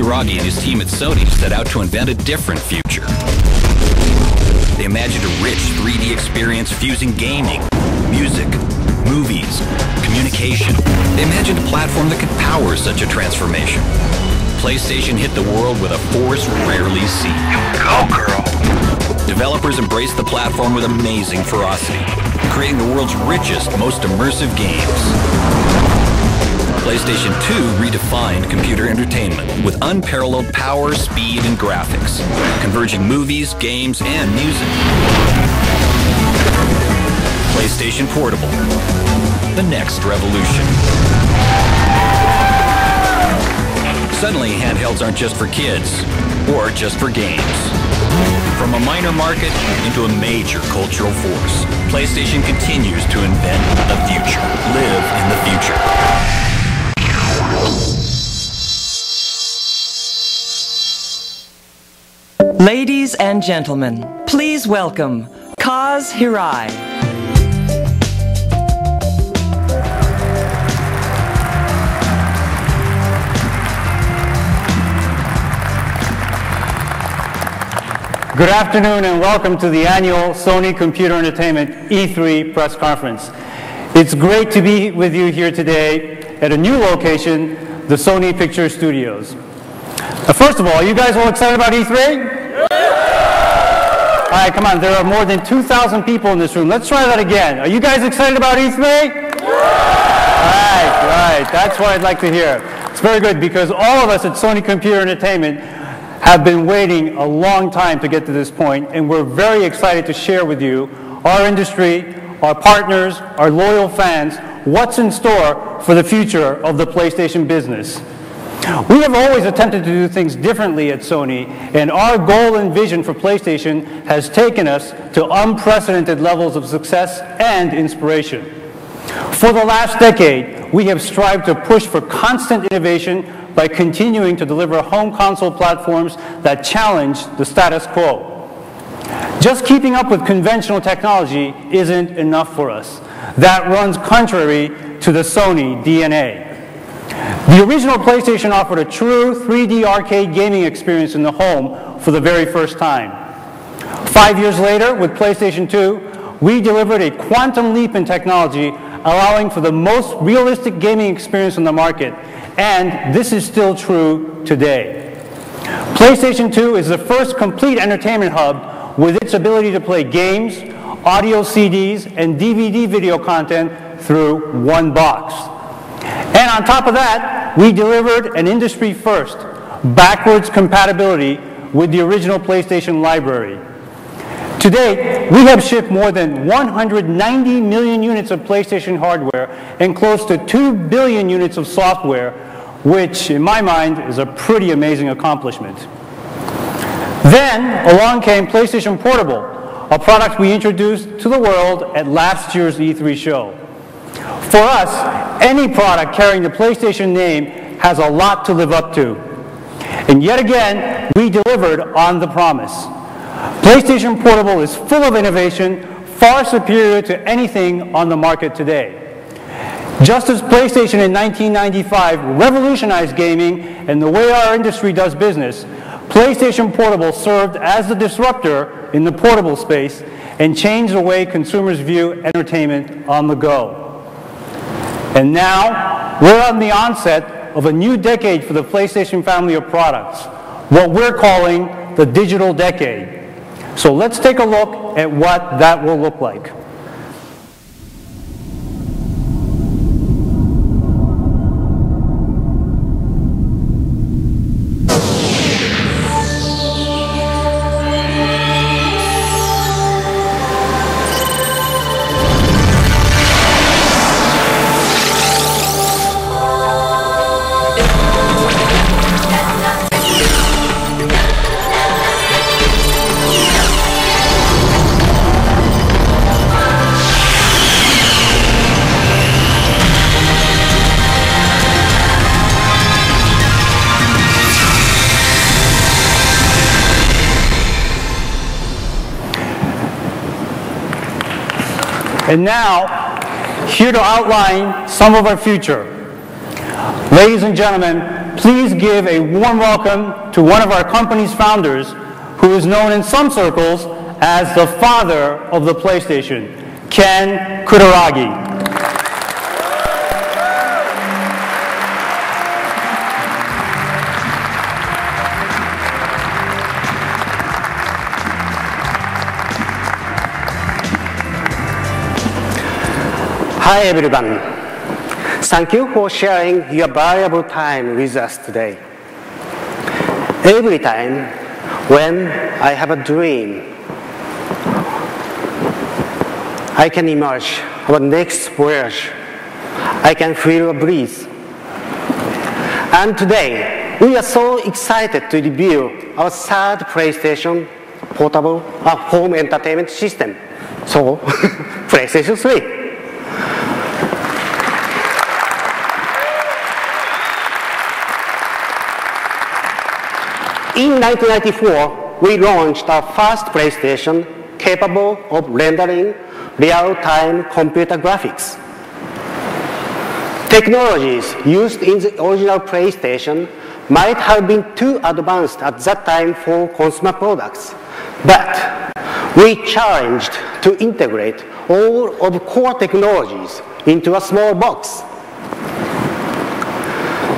Kutaragi and his team at Sony set out to invent a different future. They imagined a rich 3D experience fusing gaming, music, movies, communication. They imagined a platform that could power such a transformation. PlayStation hit the world with a force rarely seen. Go, girl! Developers embraced the platform with amazing ferocity, creating the world's richest, most immersive games. PlayStation 2 redefined computer entertainment with unparalleled power, speed, and graphics, converging movies, games, and music. PlayStation Portable, the next revolution. Suddenly, handhelds aren't just for kids, or just for games. From a minor market into a major cultural force, PlayStation continues to invent the future. Live in the future. Ladies and gentlemen, please welcome Kaz Hirai. Good afternoon and welcome to the annual Sony Computer Entertainment E3 press conference. It's great to be with you here today at a new location, the Sony Pictures Studios. First of all, are you guys all excited about E3? Yeah. All right, come on, there are more than 2,000 people in this room. Let's try that again. Are you guys excited about E3? Yeah. All right, that's what I'd like to hear. It's very good because all of us at Sony Computer Entertainment have been waiting a long time to get to this point, and we're very excited to share with you, our industry, our partners, our loyal fans, what's in store for the future of the PlayStation business. We have always attempted to do things differently at Sony, and our goal and vision for PlayStation has taken us to unprecedented levels of success and inspiration. For the last decade, we have strived to push for constant innovation by continuing to deliver home console platforms that challenge the status quo. Just keeping up with conventional technology isn't enough for us. That runs contrary to the Sony DNA. The original PlayStation offered a true 3D arcade gaming experience in the home for the very first time. 5 years later, with PlayStation 2, we delivered a quantum leap in technology, allowing for the most realistic gaming experience on the market. And this is still true today. PlayStation 2 is the first complete entertainment hub with its ability to play games, audio CDs, and DVD video content through one box. And on top of that, we delivered an industry first, backwards compatibility with the original PlayStation library. To date, we have shipped more than 190 million units of PlayStation hardware and close to 2 billion units of software, which, in my mind, is a pretty amazing accomplishment. Then, along came PlayStation Portable, a product we introduced to the world at last year's E3 show. For us, any product carrying the PlayStation name has a lot to live up to. And yet again, we delivered on the promise. PlayStation Portable is full of innovation, far superior to anything on the market today. Just as PlayStation in 1995 revolutionized gaming and the way our industry does business, PlayStation Portable served as the disruptor in the portable space and changed the way consumers view entertainment on the go. And now, we're on the onset of a new decade for the PlayStation family of products, what we're calling the digital decade. So let's take a look at what that will look like. And now, here to outline some of our future. Ladies and gentlemen, please give a warm welcome to one of our company's founders, who is known in some circles as the father of the PlayStation, Ken Kutaragi. Hi everyone. Thank you for sharing your valuable time with us today. Every time when I have a dream, I can emerge our next voyage. I can feel a breeze. And today, we are so excited to review our third PlayStation Portable home entertainment system. So, PlayStation 3. In 1994, we launched our first PlayStation capable of rendering real-time computer graphics. Technologies used in the original PlayStation might have been too advanced at that time for consumer products, but we challenged to integrate all of core technologies into a small box.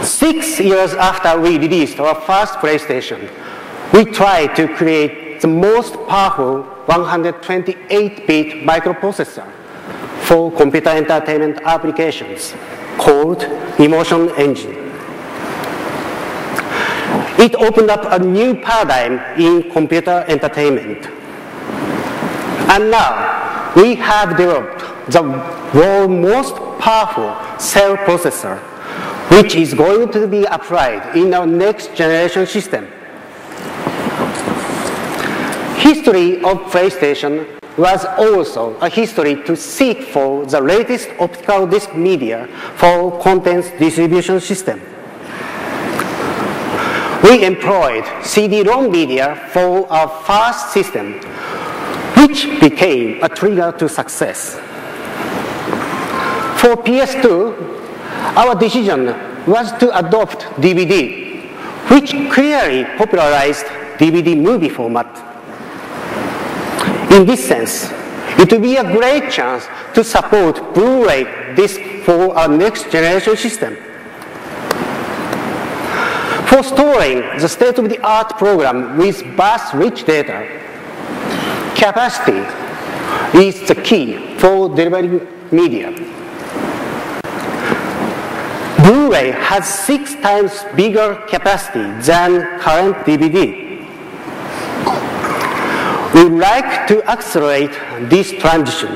6 years after we released our first PlayStation, we tried to create the most powerful 128-bit microprocessor for computer entertainment applications called Emotion Engine. It opened up a new paradigm in computer entertainment. And now we have developed the world's most powerful Cell processor, which is going to be applied in our next generation system. History of PlayStation was also a history to seek for the latest optical disc media for content distribution system. We employed CD-ROM media for our first system, which became a trigger to success. For PS2, our decision was to adopt DVD, which clearly popularized DVD movie format. In this sense, it will be a great chance to support Blu-ray disc for our next generation system. For storing the state-of-the-art program with vast, rich data, capacity is the key for delivering media. Blu-ray has 6 times bigger capacity than current DVD. We would like to accelerate this transition.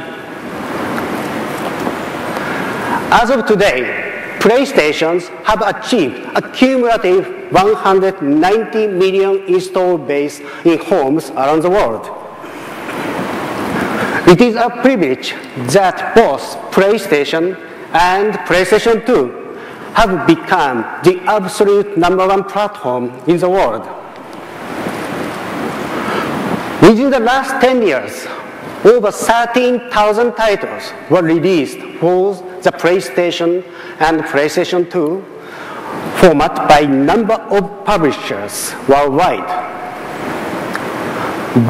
As of today, PlayStations have achieved a cumulative 190 million install base in homes around the world. It is a privilege that both PlayStation and PlayStation 2 have become the absolute #1 platform in the world. Within the last 10 years, over 13,000 titles were released for the PlayStation and PlayStation 2 format by number of publishers worldwide.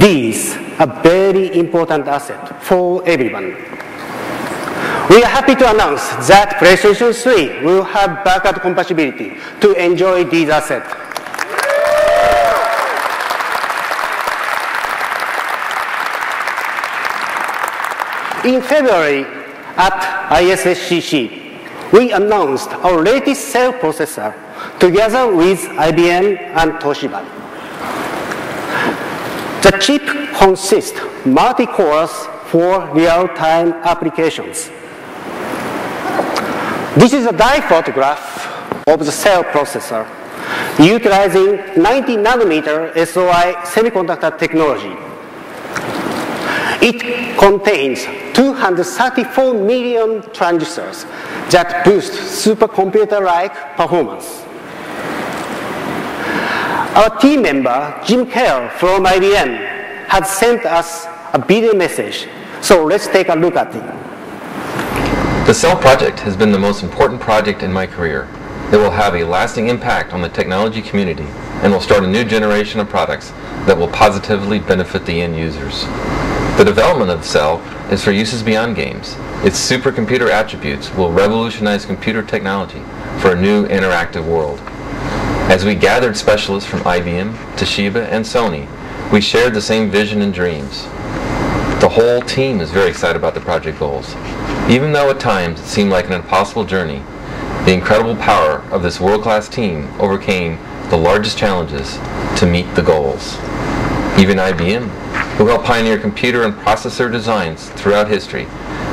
These are very important assets for everyone. We are happy to announce that PlayStation 3 will have backward compatibility to enjoy these assets. In February at ISSCC, we announced our latest Cell processor together with IBM and Toshiba. The chip consists of multi-cores for real-time applications. This is a dye photograph of the Cell processor utilizing 90-nanometer SOI semiconductor technology. It contains 234 million transistors that boost supercomputer-like performance. Our team member, Jim Kerr from IBM, had sent us a video message, so let's take a look at it. The Cell project has been the most important project in my career. It will have a lasting impact on the technology community and will start a new generation of products that will positively benefit the end users. The development of Cell is for uses beyond games. Its supercomputer attributes will revolutionize computer technology for a new interactive world. As we gathered specialists from IBM, Toshiba, and Sony, we shared the same vision and dreams. The whole team is very excited about the project goals. Even though at times it seemed like an impossible journey, the incredible power of this world-class team overcame the largest challenges to meet the goals. Even IBM, who helped pioneer computer and processor designs throughout history,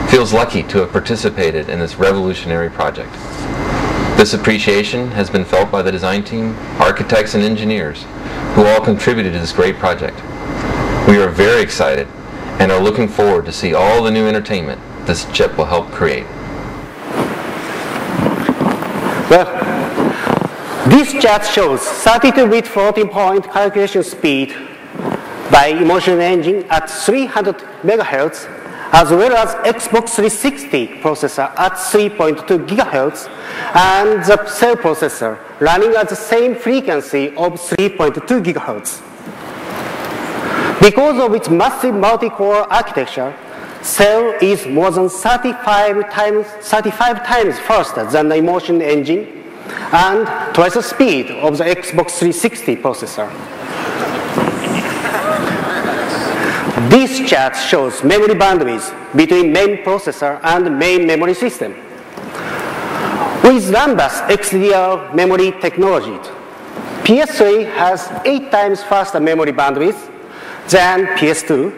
feels lucky to have participated in this revolutionary project. This appreciation has been felt by the design team, architects, and engineers who all contributed to this great project. We are very excited and are looking forward to see all the new entertainment this chip will help create. Well, this chart shows 32-bit floating-point calculation speed by Emotion Engine at 300 MHz, as well as Xbox 360 processor at 3.2 GHz, and the Cell processor running at the same frequency of 3.2 GHz. Because of its massive multi-core architecture, Cell is more than 35 times faster than the Emotion Engine, and twice the speed of the Xbox 360 processor. This chart shows memory bandwidth between main processor and main memory system. With Rambus XDR memory technology, PS3 has 8 times faster memory bandwidth than PS2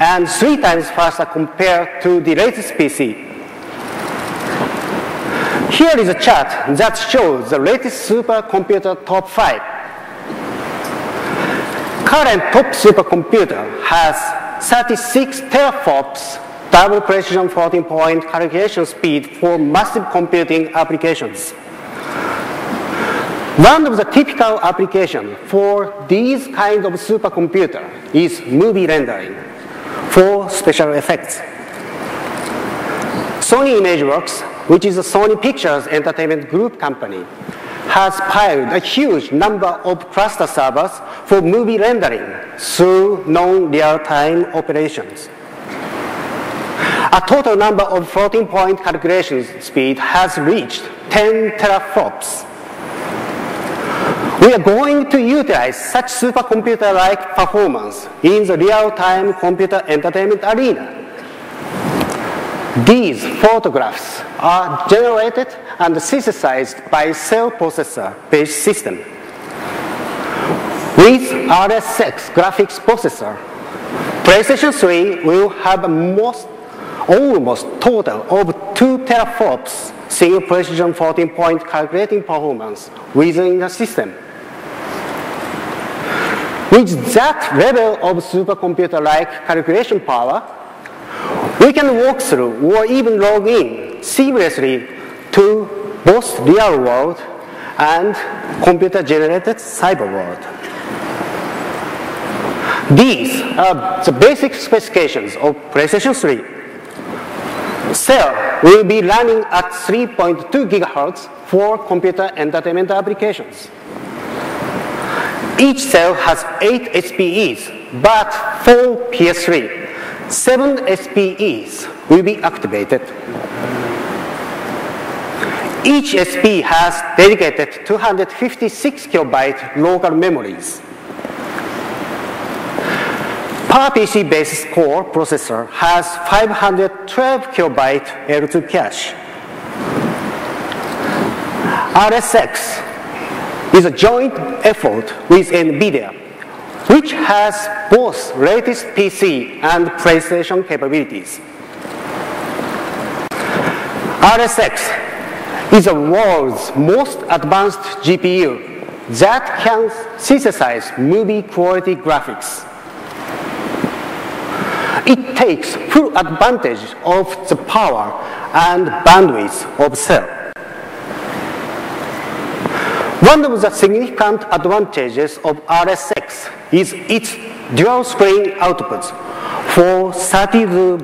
and 3 times faster compared to the latest PC. Here is a chart that shows the latest supercomputer top 5. Current top supercomputer has 36 teraflops double precision floating-point calculation speed for massive computing applications. One of the typical applications for these kinds of supercomputer is movie rendering for special effects. Sony Imageworks, which is a Sony Pictures Entertainment Group company, has piled a huge number of cluster servers for movie rendering through non-real-time operations. A total number of floating-point calculation speed has reached 10 teraflops. We are going to utilize such supercomputer-like performance in the real-time computer entertainment arena. These photographs are generated and synthesized by Cell processor-based system. With RSX graphics processor, PlayStation 3 will have almost total of 2 teraflops single precision floating-point calculating performance within the system. With that level of supercomputer-like calculation power, we can walk through or even log in seamlessly to both real world and computer-generated cyber world. These are the basic specifications of PlayStation 3. Cell will be running at 3.2 GHz for computer entertainment applications. Each cell has 8 SPEs, but 4 PS3. 7 SPEs will be activated. Each SPE has dedicated 256 kilobyte local memories. Per PC-based core processor has 512 kilobyte L2 cache. RSX is a joint effort with NVIDIA, which has both latest PC and PlayStation capabilities. RSX is the world's most advanced GPU that can synthesize movie quality graphics. It takes full advantage of the power and bandwidth of Cell. One of the significant advantages of RSX is its dual-screen outputs for 32:9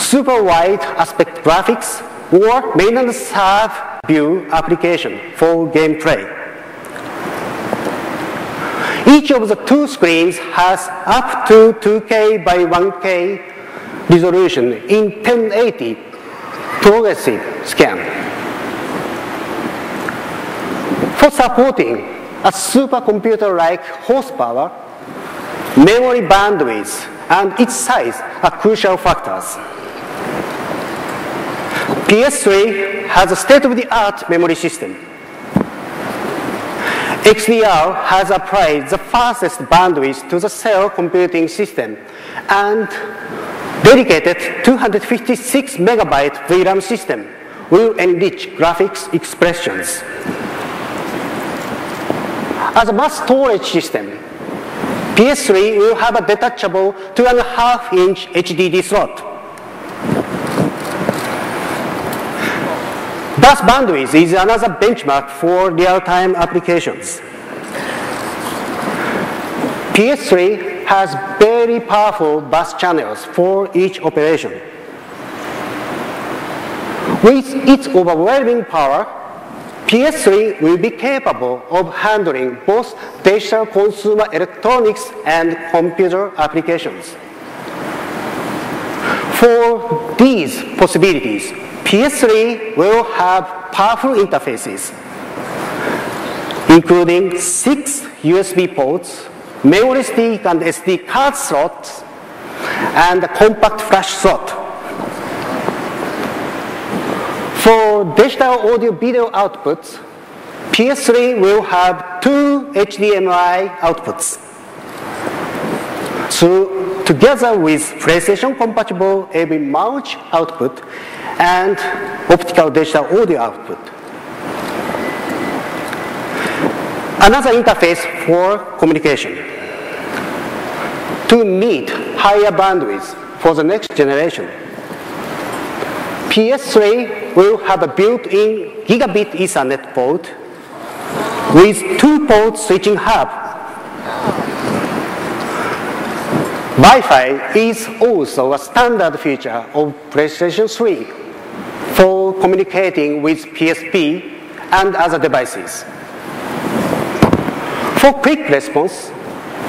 super-wide aspect graphics or main and serve view application for gameplay. Each of the two screens has up to 2K by 1K resolution in 1080 progressive scan. For supporting a supercomputer-like horsepower, memory bandwidth and its size are crucial factors. PS3 has a state-of-the-art memory system. XDR has applied the fastest bandwidth to the Cell computing system and dedicated 256 megabyte VRAM system will enrich graphics expressions. As a mass storage system, PS3 will have a detachable 2.5-inch HDD slot. Bus bandwidth is another benchmark for real-time applications. PS3 has very powerful bus channels for each operation. With its overwhelming power, PS3 will be capable of handling both digital consumer electronics and computer applications. For these possibilities, PS3 will have powerful interfaces, including 6 USB ports, memory stick and SD card slots, and a compact flash slot. For digital audio-video outputs, PS3 will have 2 HDMI outputs, so together with PlayStation-compatible AV Mount output and optical digital audio output. Another interface for communication to meet higher bandwidth for the next generation. PS3 will have a built-in gigabit Ethernet port with 2-port switching hub. Wi-Fi is also a standard feature of PlayStation 3 for communicating with PSP and other devices. For quick response,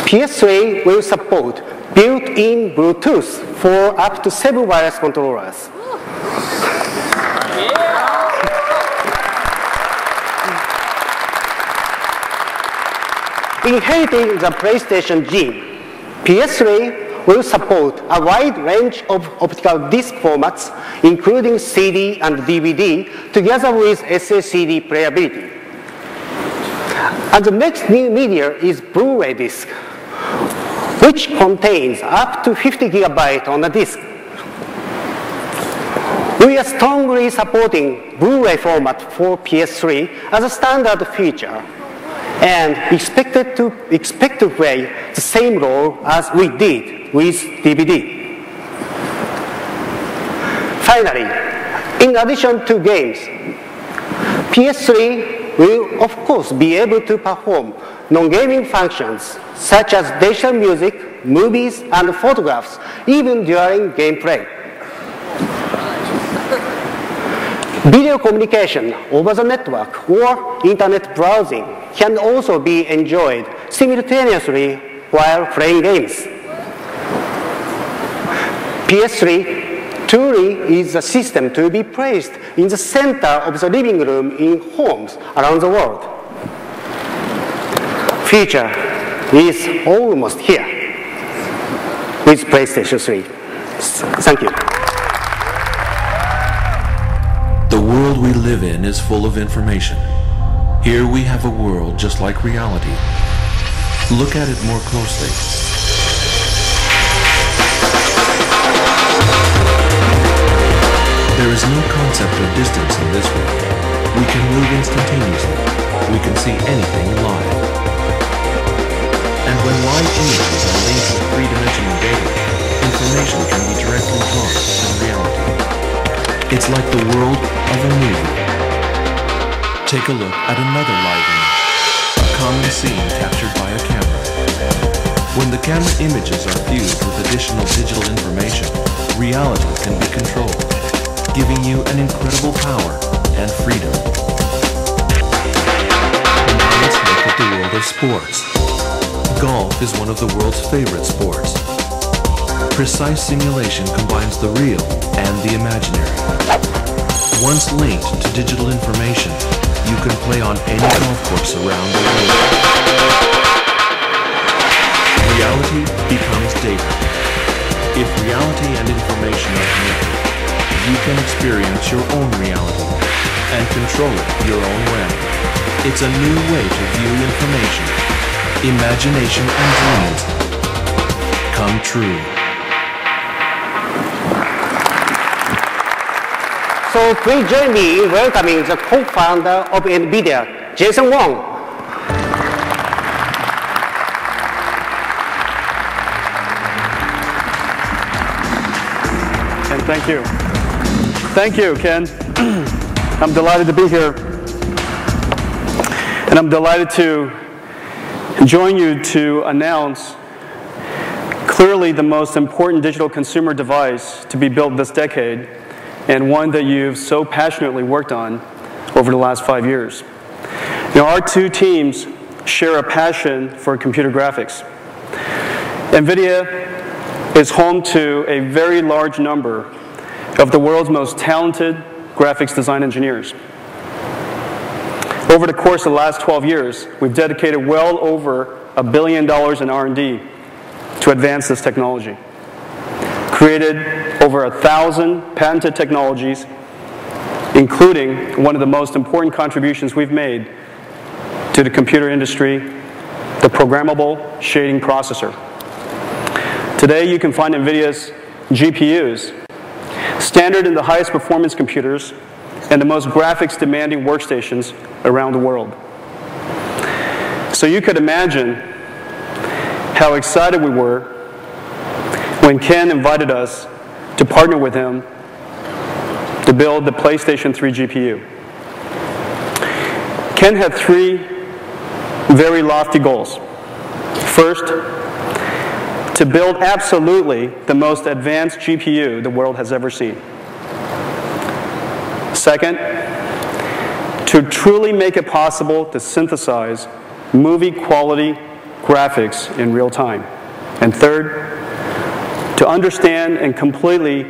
PS3 will support built-in Bluetooth for up to 7 wireless controllers. Inheriting the PlayStation gene, PS3 will support a wide range of optical disc formats, including CD and DVD, together with SACD playability. And the next new media is Blu-ray disc, which contains up to 50 gigabytes on a disc. We are strongly supporting Blu-ray format for PS3 as a standard feature, and expect to play the same role as we did with DVD. Finally, in addition to games, PS3 will of course be able to perform non-gaming functions such as digital music, movies, and photographs even during gameplay. Video communication over the network or internet browsing can also be enjoyed simultaneously while playing games. PS3 truly is a system to be placed in the center of the living room in homes around the world. Future is almost here with PlayStation 3. Thank you. The world we live in is full of information. Here we have a world just like reality. Look at it more closely. There is no concept of distance in this world. We can move instantaneously. We can see anything live. And when wide images are linked with three-dimensional data, information can be directly drawn from reality. It's like the world of a movie. Take a look at another live image, a common scene captured by a camera. When the camera images are fused with additional digital information, reality can be controlled, giving you an incredible power and freedom. sports. Golf is one of the world's favorite sports. Precise simulation combines the real and the imaginary. Once linked to digital information, you can play on any golf course around the world. Reality becomes data. If reality and information are connected, you can experience your own reality and control it your own way. It's a new way to view information. Imagination and dreams come true. So please join me in welcoming the co-founder of NVIDIA, Jensen Huang. And thank you. Thank you, Ken. I'm delighted to be here. And I'm delighted to join you to announce clearly the most important digital consumer device to be built this decade, and one that you've so passionately worked on over the last 5 years. Now, our two teams share a passion for computer graphics. NVIDIA is home to a very large number of the world's most talented graphics design engineers. Over the course of the last 12 years, we've dedicated well over $1 billion in R&D to advance this technology, created over 1,000 patented technologies, including one of the most important contributions we've made to the computer industry, the programmable shading processor. Today, you can find NVIDIA's GPUs, standard in the highest performance computers and the most graphics demanding workstations around the world. So you could imagine how excited we were when Ken invited us to partner with him to build the PlayStation 3 GPU. Ken had three very lofty goals. First, to build absolutely the most advanced GPU the world has ever seen. Second, to truly make it possible to synthesize movie-quality graphics in real time. And third, to understand and completely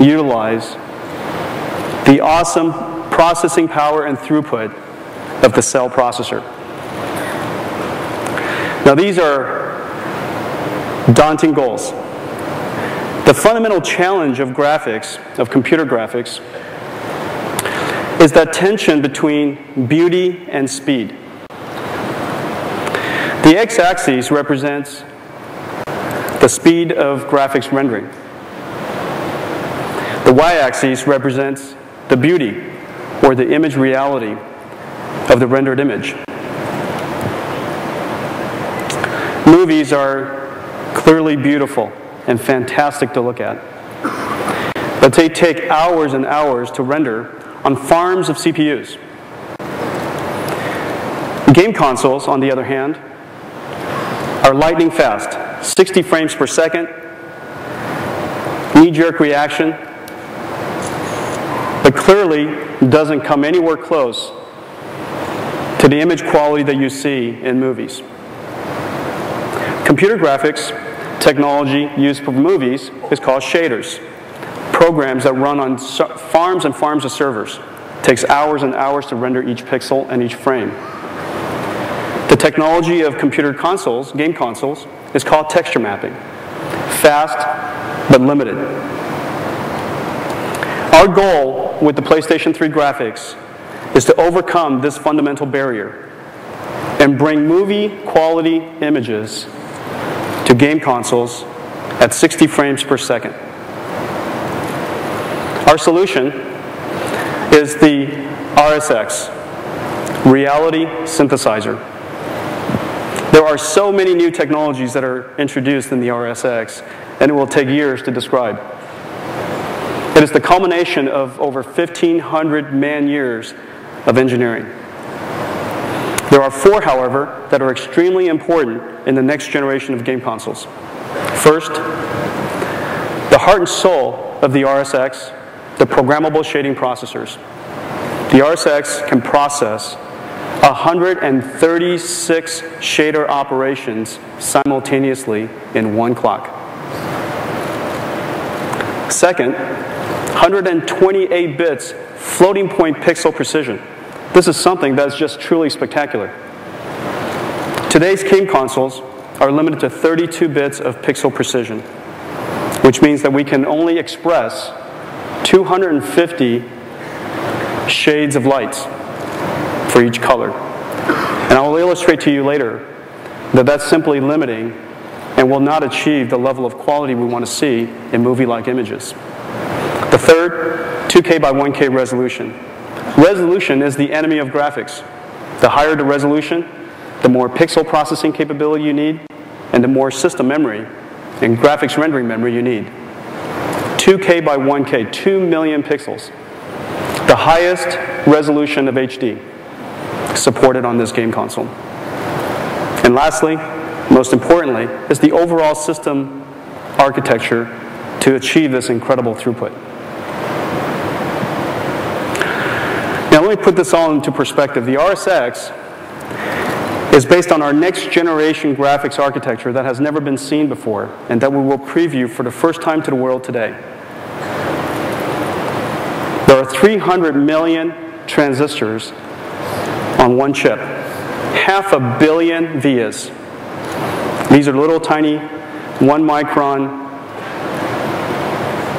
utilize the awesome processing power and throughput of the Cell processor. Now, these are daunting goals. The fundamental challenge of graphics, of computer graphics, is that tension between beauty and speed. The x-axis represents the speed of graphics rendering. The y-axis represents the beauty or the image reality of the rendered image. Movies are clearly beautiful and fantastic to look at, but they take hours and hours to render on farms of CPUs. Game consoles, on the other hand, are lightning fast. 60 frames per second, knee-jerk reaction, but clearly doesn't come anywhere close to the image quality that you see in movies. Computer graphics technology used for movies is called shaders, programs that run on farms and farms of servers. It takes hours and hours to render each pixel and each frame. The technology of computer consoles, game consoles, is called texture mapping. Fast, but limited. Our goal with the PlayStation 3 graphics is to overcome this fundamental barrier and bring movie-quality images to game consoles at 60 frames per second. Our solution is the RSX, Reality Synthesizer. There are so many new technologies that are introduced in the RSX, and it will take years to describe. It is the culmination of over 1,500 man-years of engineering. There are four, however, that are extremely important in the next generation of game consoles. First, the heart and soul of the RSX, the programmable shading processors. The RSX can process 136 shader operations simultaneously in one clock. Second, 128 bits floating point pixel precision. This is something that's just truly spectacular. Today's game consoles are limited to 32 bits of pixel precision, which means that we can only express 250 shades of lights for each color. And I will illustrate to you later that that's simply limiting and will not achieve the level of quality we want to see in movie-like images. The third, 2K by 1K resolution. Resolution is the enemy of graphics. The higher the resolution, the more pixel processing capability you need, and the more system memory and graphics rendering memory you need. 2K by 1K, 2 million pixels. The highest resolution of HD supported on this game console. And lastly, most importantly, is the overall system architecture to achieve this incredible throughput. Now let me put this all into perspective. The RSX is based on our next generation graphics architecture that has never been seen before and that we will preview for the first time to the world today. There are 300 million transistors on one chip, 500 million vias. These are little tiny 1 micron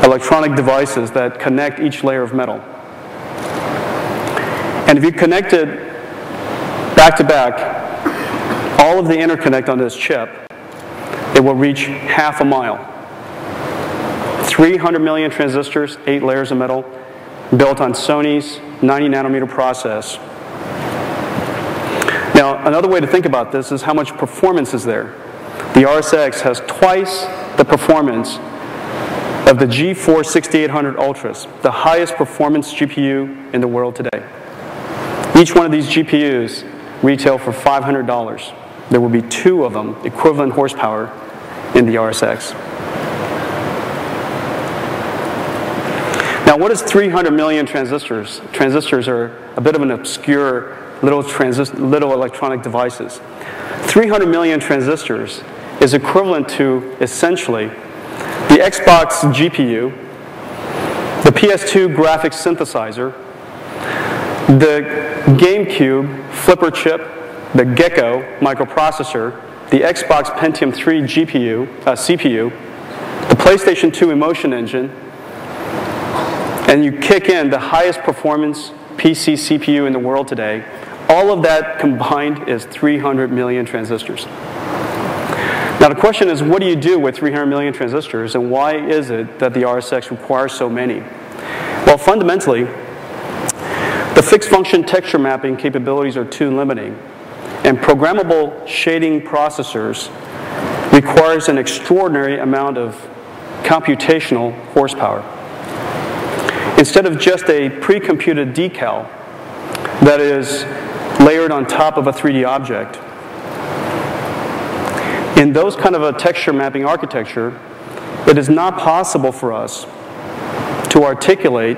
electronic devices that connect each layer of metal. And if you connected back to back all of the interconnect on this chip, it will reach 1/2 mile. 300 million transistors, 8 layers of metal, built on Sony's 90 nanometer process. Now, another way to think about this is how much performance is there. The RSX has twice the performance of the GeForce 6800 Ultras, the highest performance GPU in the world today. Each one of these GPUs retail for $500. There will be 2 of them, equivalent horsepower, in the RSX. Now, what is 300 million transistors? Transistors are a bit of an obscure little electronic devices. 300 million transistors is equivalent to, essentially, the Xbox GPU, the PS2 graphics synthesizer, the GameCube flipper chip, the Gecko microprocessor, the Xbox Pentium 3 CPU, the PlayStation 2 Emotion Engine, and you kick in the highest performance PC CPU in the world today. All of that combined is 300 million transistors. Now the question is, what do you do with 300 million transistors, and why is it that the RSX requires so many? Well, fundamentally, the fixed function texture mapping capabilities are too limiting, and programmable shading processors requires an extraordinary amount of computational horsepower. Instead of just a pre-computed decal that is layered on top of a 3D object, in those kind of a texture mapping architecture, it is not possible for us to articulate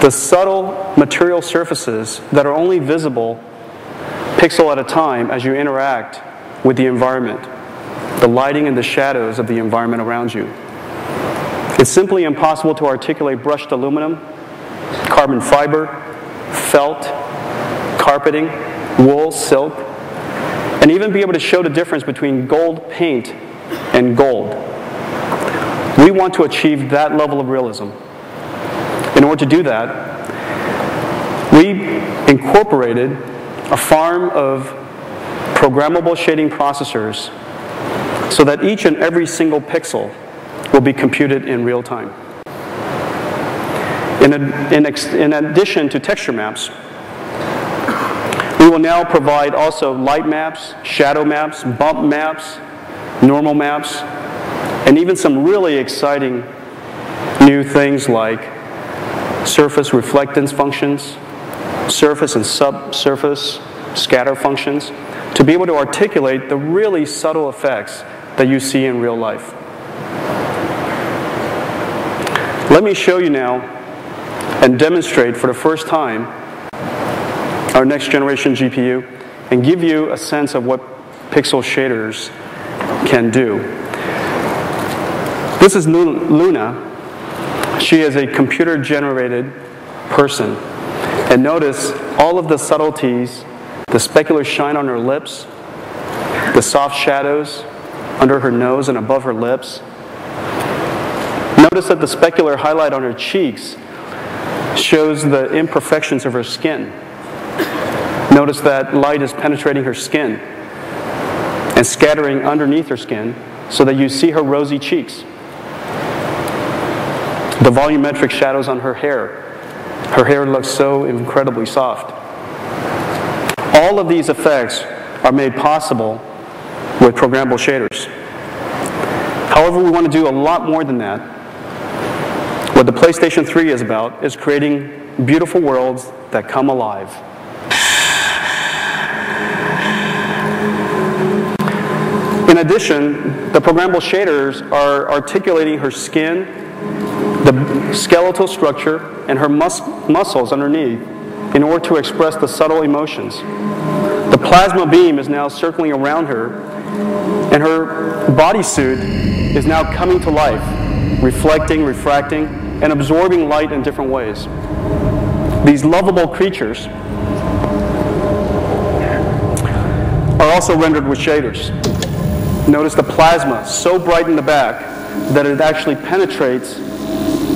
the subtle material surfaces that are only visible pixel at a time as you interact with the environment, the lighting and the shadows of the environment around you. It's simply impossible to articulate brushed aluminum, carbon fiber, felt, carpeting, wool, silk, and even be able to show the difference between gold paint and gold. We want to achieve that level of realism. In order to do that, we incorporated a farm of programmable shading processors so that each and every single pixel will be computed in real time. In addition to texture maps, we will now provide also light maps, shadow maps, bump maps, normal maps, and even some really exciting new things like surface reflectance functions, surface and subsurface scatter functions, to be able to articulate the really subtle effects that you see in real life. Let me show you now and demonstrate for the first time our next generation GPU, and give you a sense of what pixel shaders can do. This is Luna. She is a computer-generated person. And notice all of the subtleties, the specular shine on her lips, the soft shadows under her nose and above her lips. Notice that the specular highlight on her cheeks shows the imperfections of her skin. Notice that light is penetrating her skin and scattering underneath her skin so that you see her rosy cheeks. The volumetric shadows on her hair. Her hair looks so incredibly soft. All of these effects are made possible with programmable shaders. However, we want to do a lot more than that. What the PlayStation 3 is about is creating beautiful worlds that come alive. In addition, the programmable shaders are articulating her skin, the skeletal structure, and her muscles underneath in order to express the subtle emotions. The plasma beam is now circling around her, and her bodysuit is now coming to life, reflecting, refracting, and absorbing light in different ways. These lovable creatures are also rendered with shaders. Notice the plasma so bright in the back that it actually penetrates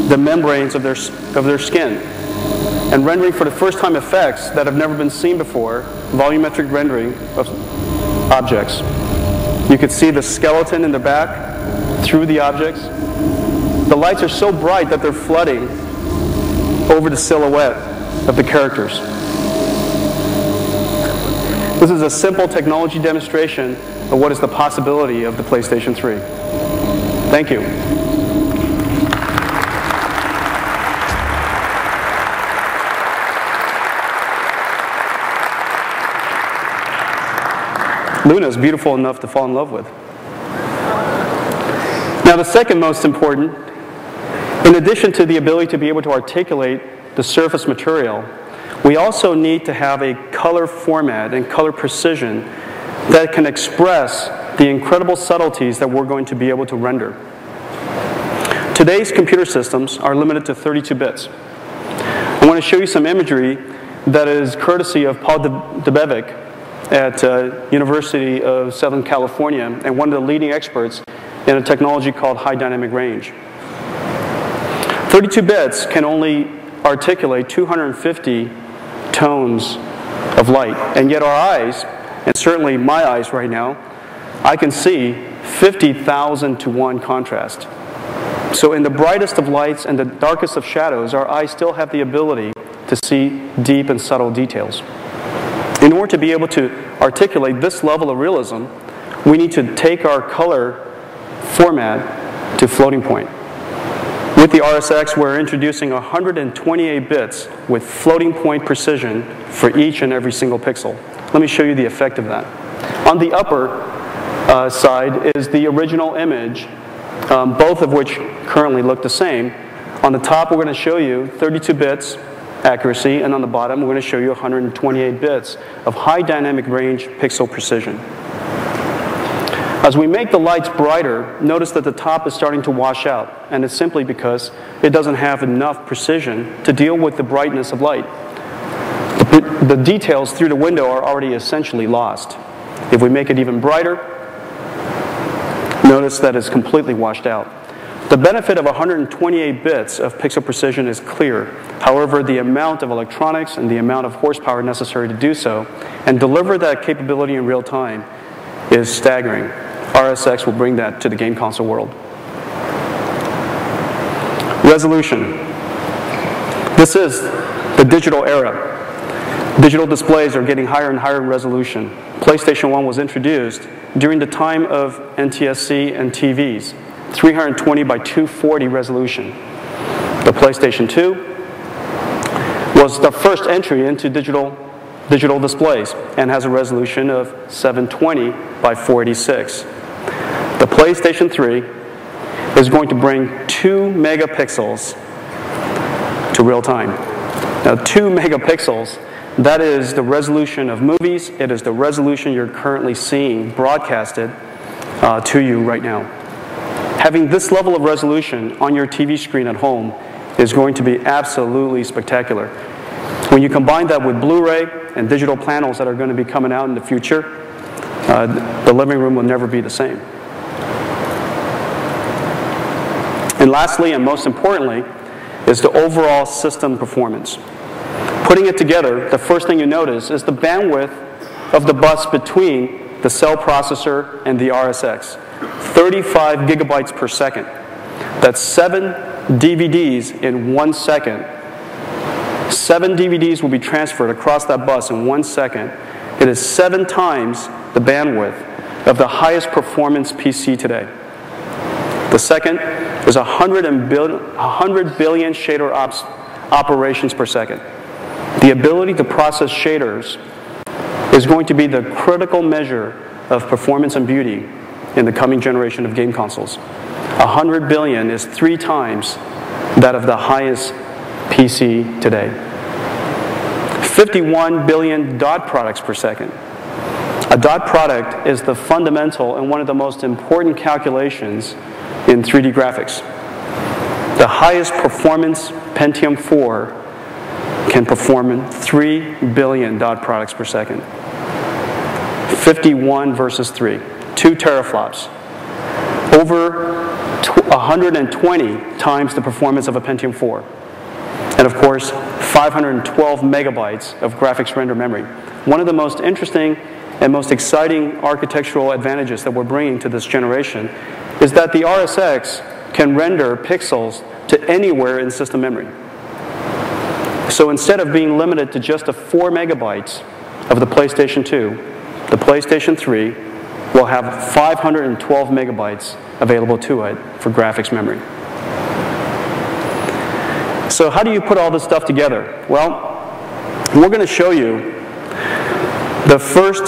the membranes of their skin, and rendering for the first time effects that have never been seen before, volumetric rendering of objects. You could see the skeleton in the back through the objects. The lights are so bright that they're flooding over the silhouette of the characters. This is a simple technology demonstration of what is the possibility of the PlayStation 3. Thank you. Luna is beautiful enough to fall in love with. Now, the second most important, in addition to the ability to be able to articulate the surface material, we also need to have a color format and color precision that can express the incredible subtleties that we're going to be able to render. Today's computer systems are limited to 32 bits. I want to show you some imagery that is courtesy of Paul Debevec at University of Southern California, and one of the leading experts in a technology called high dynamic range. 32 bits can only articulate 250 tones of light, and yet our eyes, and certainly my eyes right now, I can see 50,000 to 1 contrast. So in the brightest of lights and the darkest of shadows, our eyes still have the ability to see deep and subtle details. In order to be able to articulate this level of realism, we need to take our color format to floating point. With the RSX, we're introducing 128 bits with floating point precision for each and every single pixel. Let me show you the effect of that. On the upper side is the original image, both of which currently look the same. On the top, we're going to show you 32 bits accuracy, and on the bottom we're going to show you 128 bits of high dynamic range pixel precision. As we make the lights brighter, notice that the top is starting to wash out, and it's simply because it doesn't have enough precision to deal with the brightness of light. The details through the window are already essentially lost. If we make it even brighter, notice that it's completely washed out. The benefit of 128 bits of pixel precision is clear. However, the amount of electronics and the amount of horsepower necessary to do so and deliver that capability in real time is staggering. RSX will bring that to the game console world. Resolution. This is the digital era. Digital displays are getting higher and higher in resolution. PlayStation 1 was introduced during the time of NTSC and TVs. 320 by 240 resolution. The PlayStation 2 was the first entry into digital displays and has a resolution of 720 by 486. The PlayStation 3 is going to bring 2 megapixels to real time. Now, 2 megapixels That is the resolution of movies. It is the resolution you're currently seeing broadcasted to you right now. Having this level of resolution on your TV screen at home is going to be absolutely spectacular. When you combine that with Blu-ray and digital panels that are going to be coming out in the future, the living room will never be the same. And lastly, and most importantly, is the overall system performance. Putting it together, the first thing you notice is the bandwidth of the bus between the Cell processor and the RSX. 35 gigabytes per second. That's 7 DVDs in 1 second. 7 DVDs will be transferred across that bus in 1 second. It is 7 times the bandwidth of the highest performance PC today. The second is 100 billion shader operations per second. The ability to process shaders is going to be the critical measure of performance and beauty in the coming generation of game consoles. 100 billion is 3 times that of the highest PC today. 51 billion dot products per second. A dot product is the fundamental and one of the most important calculations in 3D graphics. The highest performance Pentium 4 can perform in 3 billion dot products per second. 51 versus 3. 2 teraflops. Over 120 times the performance of a Pentium 4. And of course, 512 megabytes of graphics render memory. One of the most interesting and most exciting architectural advantages that we're bringing to this generation is that the RSX can render pixels to anywhere in system memory. So instead of being limited to just the 4 megabytes of the PlayStation 2, the PlayStation 3 will have 512 megabytes available to it for graphics memory. So how do you put all this stuff together? Well, we're going to show you the first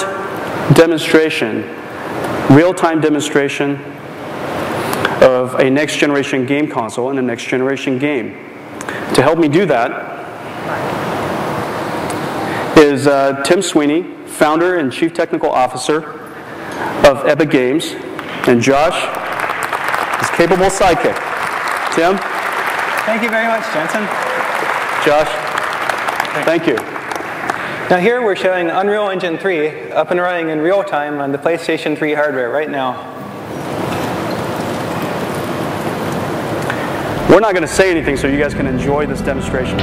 demonstration, real-time demonstration of a next-generation game console and a next-generation game. To help me do that is Tim Sweeney, founder and chief technical officer of Epic Games, and Josh, his capable sidekick. Tim? Thank you very much, Jensen. Josh, thank you. Now here we're showing Unreal Engine 3 up and running in real time on the PlayStation 3 hardware right now. We're not going to say anything so you guys can enjoy this demonstration.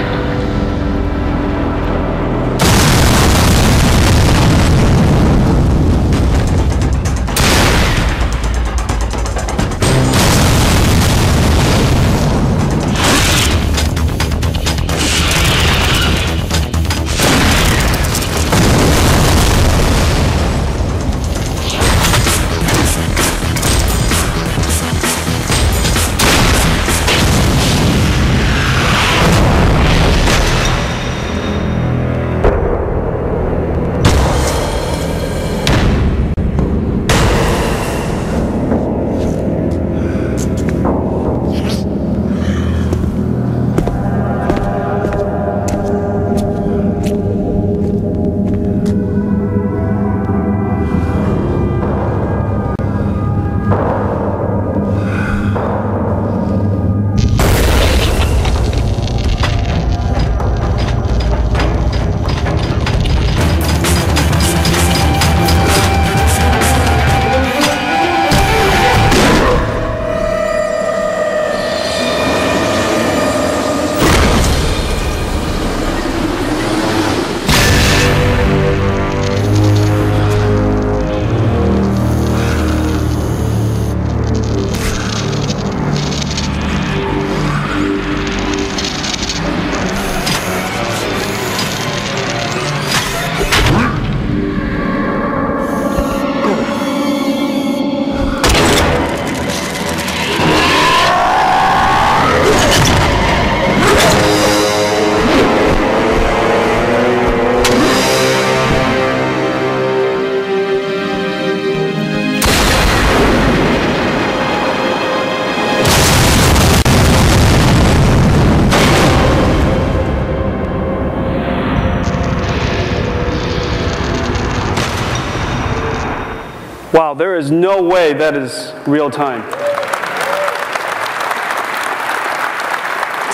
Wow, there is no way that is real time.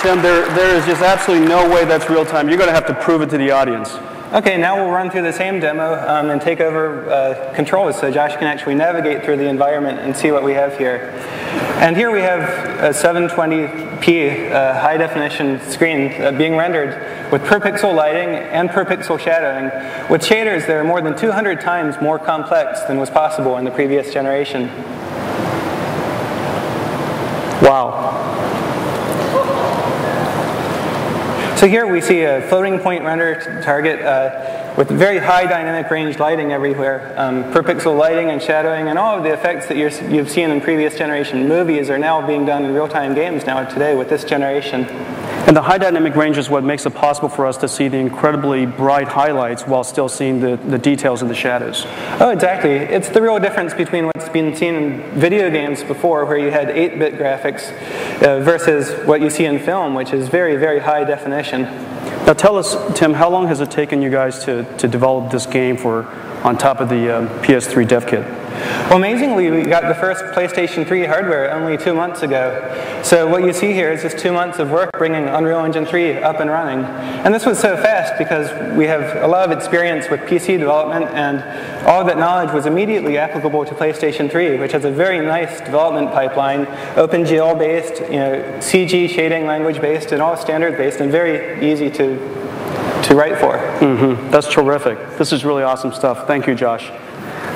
Tim, there is just absolutely no way that's real time. You're going to have to prove it to the audience. Okay, now we'll run through the same demo and take over controls so Josh can actually navigate through the environment and see what we have here. And here we have a 720p high definition screen being rendered with per pixel lighting and per pixel shadowing. With shaders, they're more than 200 times more complex than was possible in the previous generation. Wow. So here we see a floating point render target with very high dynamic range lighting everywhere. Per pixel lighting and shadowing and all of the effects that you've seen in previous generation movies are now being done in real-time games now today with this generation. And the high dynamic range is what makes it possible for us to see the incredibly bright highlights while still seeing the details of the shadows. Oh, exactly. It's the real difference between what's been seen in video games before, where you had 8-bit graphics, versus what you see in film, which is very, very high definition. Now tell us, Tim, how long has it taken you guys to develop this game for on top of the PS3 dev kit? Well, amazingly, we got the first PlayStation 3 hardware only 2 months ago. So what you see here is just 2 months of work bringing Unreal Engine 3 up and running. And this was so fast because we have a lot of experience with PC development, and all that knowledge was immediately applicable to PlayStation 3, which has a very nice development pipeline, OpenGL-based, CG shading language-based, and all standard-based, and very easy to write for. Mm-hmm. That's terrific. This is really awesome stuff. Thank you, Josh.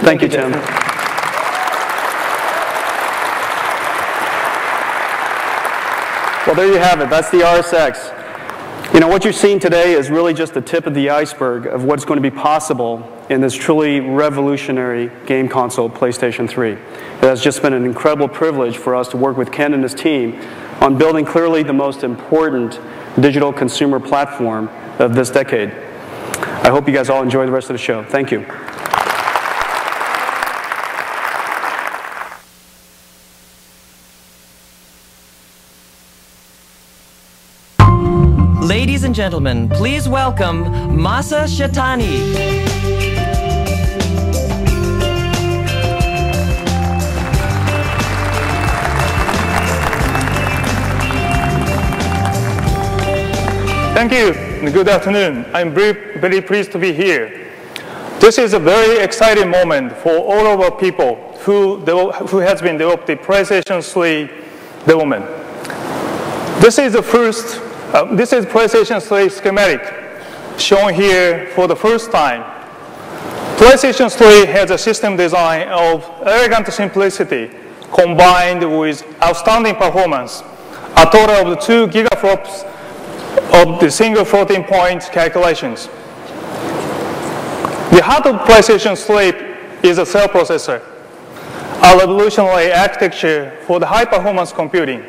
Thank you, Tim. Well, there you have it. That's the RSX. You know, what you're seeing today is really just the tip of the iceberg of what's going to be possible in this truly revolutionary game console, PlayStation 3. It has just been an incredible privilege for us to work with Ken and his team on building clearly the most important digital consumer platform of this decade. I hope you guys all enjoy the rest of the show. Thank you. Ladies and gentlemen, please welcome Masa Shitani. Thank you, and good afternoon. I'm very pleased to be here. This is a very exciting moment for all of our people who has been developed the PlayStation 3 development. This is the first, this is PlayStation 3 schematic shown here for the first time. PlayStation 3 has a system design of elegant simplicity combined with outstanding performance. A total of 2 gigaflops of the single floating point calculations. The heart of PlayStation 3 is a Cell processor, a revolutionary architecture for the high-performance computing.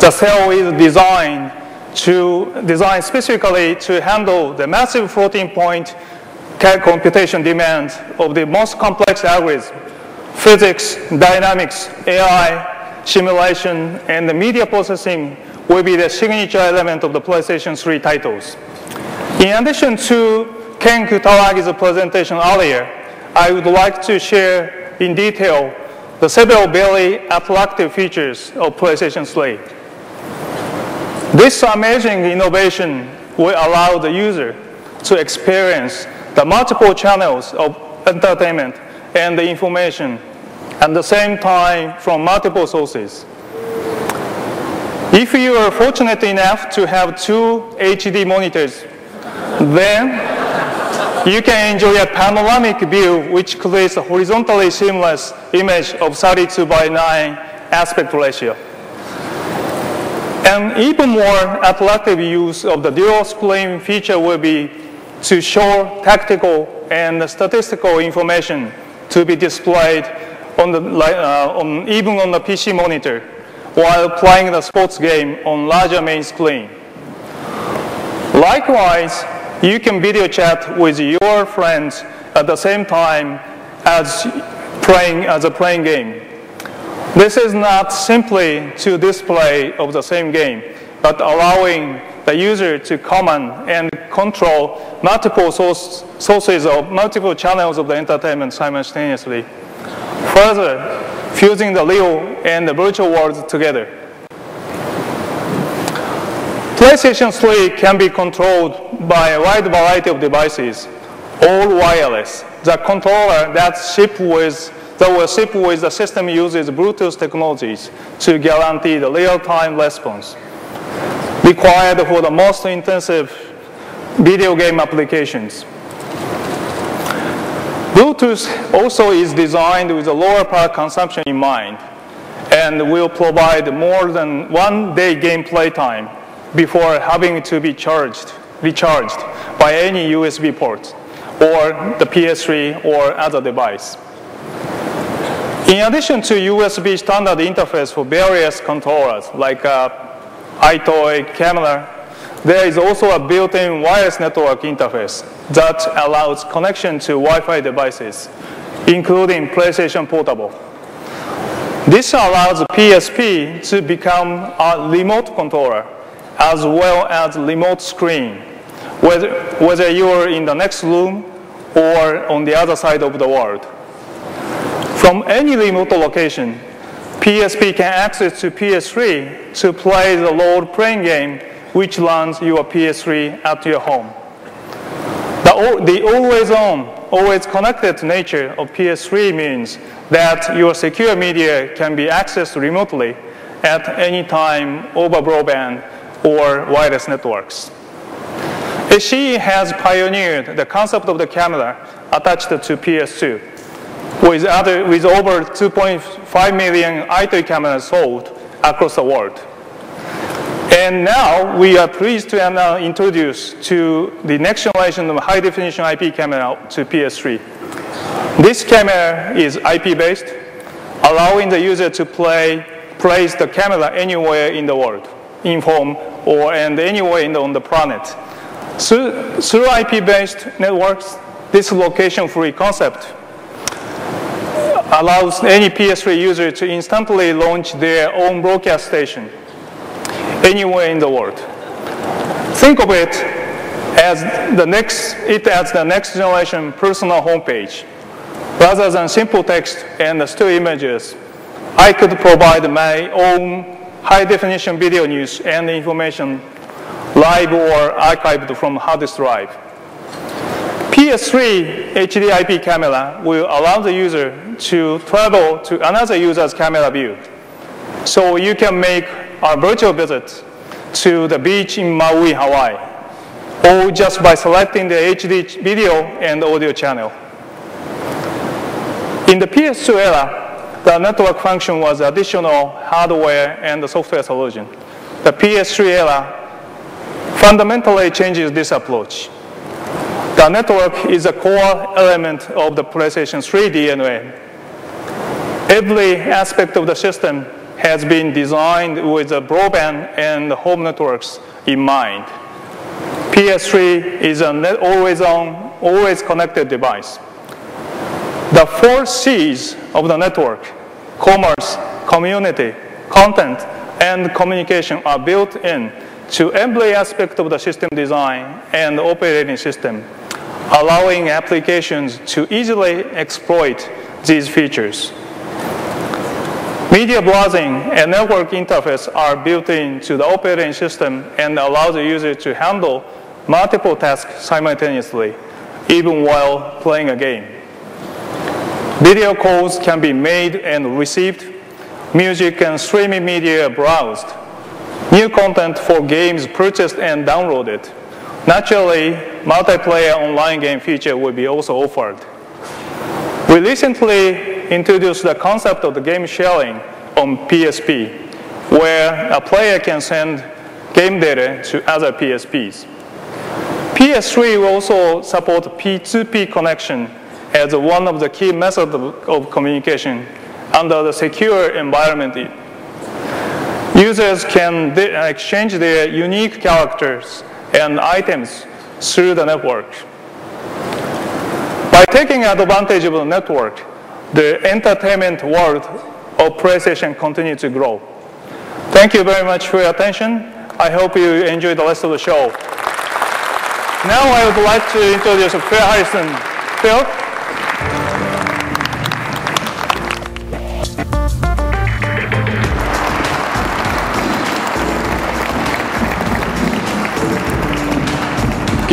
The Cell is designed specifically to handle the massive floating point computation demands of the most complex algorithms, physics, dynamics, AI, simulation, and the media processing will be the signature element of the PlayStation 3 titles. In addition to Ken Kutaragi's presentation earlier, I would like to share in detail the several very attractive features of PlayStation 3. This amazing innovation will allow the user to experience the multiple channels of entertainment and the information at the same time from multiple sources. If you are fortunate enough to have 2 HD monitors, then you can enjoy a panoramic view which creates a horizontally seamless image of 32:9 aspect ratio. An even more attractive use of the dual screen feature will be to show tactical and statistical information to be displayed on the, even on the PC monitor, while playing the sports game on larger main screen. Likewise, you can video chat with your friends at the same time as a playing game. This is not simply to display of the same game, but allowing the user to command and control multiple sources of multiple channels of the entertainment simultaneously. further fusing the real and the virtual worlds together. PlayStation 3 can be controlled by a wide variety of devices, all wireless. The controller that will ship with the system uses Bluetooth technologies to guarantee the real-time response required for the most intensive video game applications. Bluetooth also is designed with a lower power consumption in mind and will provide more than 1 day gameplay time before having to be recharged by any USB port or the PS3 or other device. In addition to USB standard interface for various controllers like iToy, camera, there is also a built-in wireless network interface that allows connection to Wi-Fi devices, including PlayStation Portable. This allows PSP to become a remote controller as well as remote screen, whether you are in the next room or on the other side of the world. From any remote location, PSP can access to PS3 to play the role-playing game which runs your PS3 at your home. The always-on, always-connected nature of PS3 means that your secure media can be accessed remotely at any time over broadband or wireless networks. SE has pioneered the concept of the camera attached to PS2, with over 2.5 million iToy cameras sold across the world. And now we are pleased to introduce to the next generation of high-definition IP camera to PS3. This camera is IP-based, allowing the user to place the camera anywhere in the world, in home, and anywhere on the planet. So, through IP-based networks, this location-free concept allows any PS3 user to instantly launch their own broadcast station anywhere in the world. Think of it as the next generation personal homepage. Rather than simple text and still images, I could provide my own high-definition video news and information live or archived from hard disk drive. PS3 HDIP camera will allow the user to travel to another user's camera view. So you can make a virtual visit to the beach in Maui, Hawaii, or just by selecting the HD video and audio channel. In the PS2 era, the network function was additional hardware and the software solution. The PS3 era fundamentally changes this approach. The network is a core element of the PlayStation 3 DNA. Every aspect of the system has been designed with the broadband and home networks in mind. PS3 is an always-on, always-connected device. The four C's of the network, commerce, community, content, and communication are built in to every aspect of the system design and operating system, allowing applications to easily exploit these features. Media browsing and network interface are built into the operating system and allow the user to handle multiple tasks simultaneously, even while playing a game. Video calls can be made and received, music and streaming media browsed, new content for games purchased and downloaded. Naturally, multiplayer online game feature will be also offered. We recently introduced the concept of the game sharing on PSP, where a player can send game data to other PSPs. PS3 will also support P2P connection as one of the key methods of communication under the secure environment. Users can exchange their unique characters and items through the network. By taking advantage of the network, the entertainment world of PlayStation continues to grow. Thank you very much for your attention. I hope you enjoy the rest of the show. Now I would like to introduce Phil Harrison. Phil?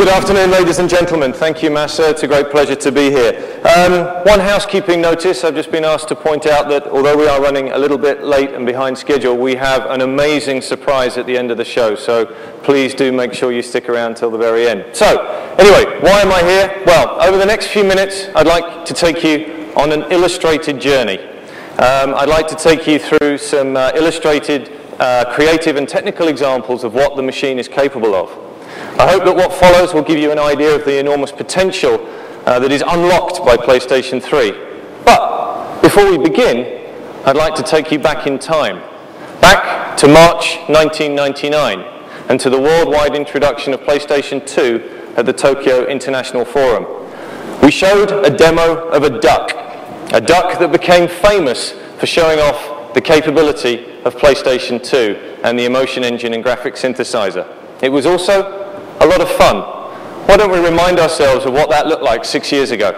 Good afternoon, ladies and gentlemen. Thank you, Massa. It's a great pleasure to be here. One housekeeping notice. I've just been asked to point out that although we are running a little bit late and behind schedule, we have an amazing surprise at the end of the show. So please do make sure you stick around till the very end. So anyway, why am I here? Well, over the next few minutes, I'd like to take you on an illustrated journey. I'd like to take you through some illustrated creative and technical examples of what the machine is capable of. I hope that what follows will give you an idea of the enormous potential that is unlocked by PlayStation 3. But before we begin, I'd like to take you back in time, back to March 1999, and to the worldwide introduction of PlayStation 2 at the Tokyo International Forum. We showed a demo of a duck that became famous for showing off the capability of PlayStation 2 and the Emotion Engine and graphic synthesizer. It was also a lot of fun. Why don't we remind ourselves of what that looked like 6 years ago?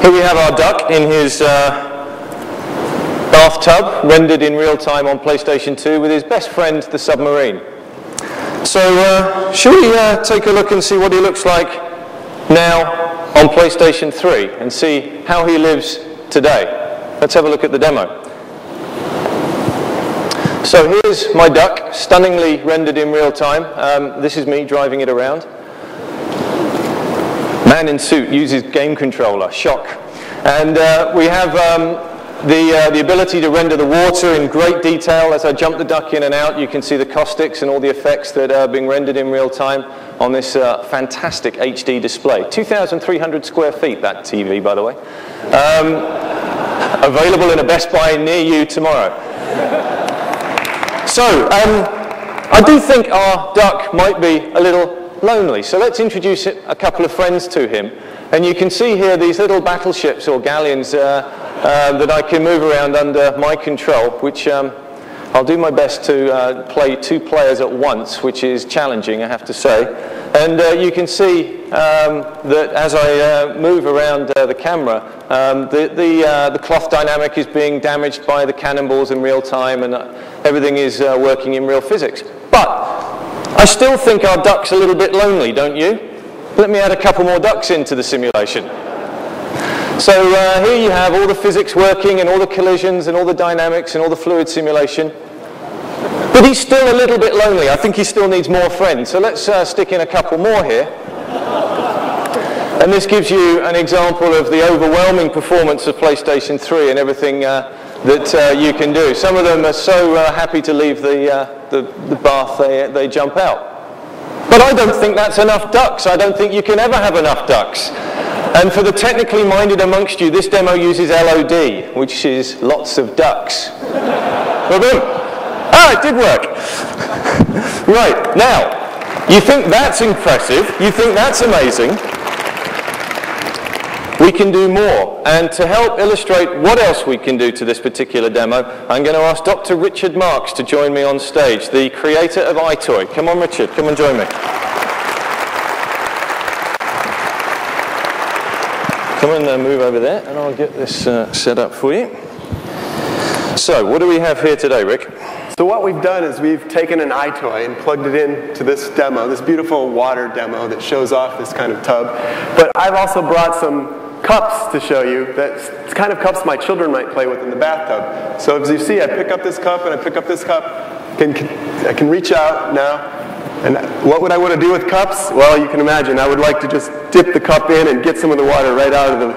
Here we have our duck in his bathtub, rendered in real time on PlayStation 2 with his best friend, the submarine. So should we take a look and see what he looks like now on PlayStation 3 and see how he lives today? Let's have a look at the demo. So here's my duck, stunningly rendered in real time. This is me driving it around. Man in suit uses game controller, shock. And we have the ability to render the water in great detail. As I jump the duck in and out, you can see the caustics and all the effects that are being rendered in real time on this fantastic HD display. 2,300 square feet, that TV, by the way. Available in a Best Buy near you tomorrow. So, I do think our duck might be a little lonely, so let's introduce a couple of friends to him. And you can see here these little battleships or galleons that I can move around under my control, which I'll do my best to play two players at once, which is challenging, I have to say. And you can see that as I move around the camera, the cloth dynamic is being damaged by the cannonballs in real time, and everything is working in real physics. But I still think our duck's a little bit lonely, don't you? Let me add a couple more ducks into the simulation. So here you have all the physics working and all the collisions and all the dynamics and all the fluid simulation. But he's still a little bit lonely. I think he still needs more friends. So let's stick in a couple more here. And this gives you an example of the overwhelming performance of PlayStation 3 and everything that you can do. Some of them are so happy to leave the bath they jump out. But I don't think that's enough ducks. I don't think you can ever have enough ducks. And for the technically minded amongst you, this demo uses LOD, which is lots of ducks. Ah, it did work. Right, now, you think that's impressive, you think that's amazing. We can do more. And to help illustrate what else we can do to this particular demo, I'm going to ask Dr. Richard Marks to join me on stage, the creator of iToy. Come on, Richard, come and join me. Come and move over there, and I'll get this set up for you. So, what do we have here today, Rick? So what we've done is we've taken an iToy and plugged it in to this demo, this beautiful water demo that shows off this kind of tub. But I've also brought some cups to show you, that's the kind of cups my children might play with in the bathtub. So as you see, I pick up this cup and I pick up this cup. I can reach out now. And what would I want to do with cups? Well, you can imagine. I would like to just dip the cup in and get some of the water right out of them.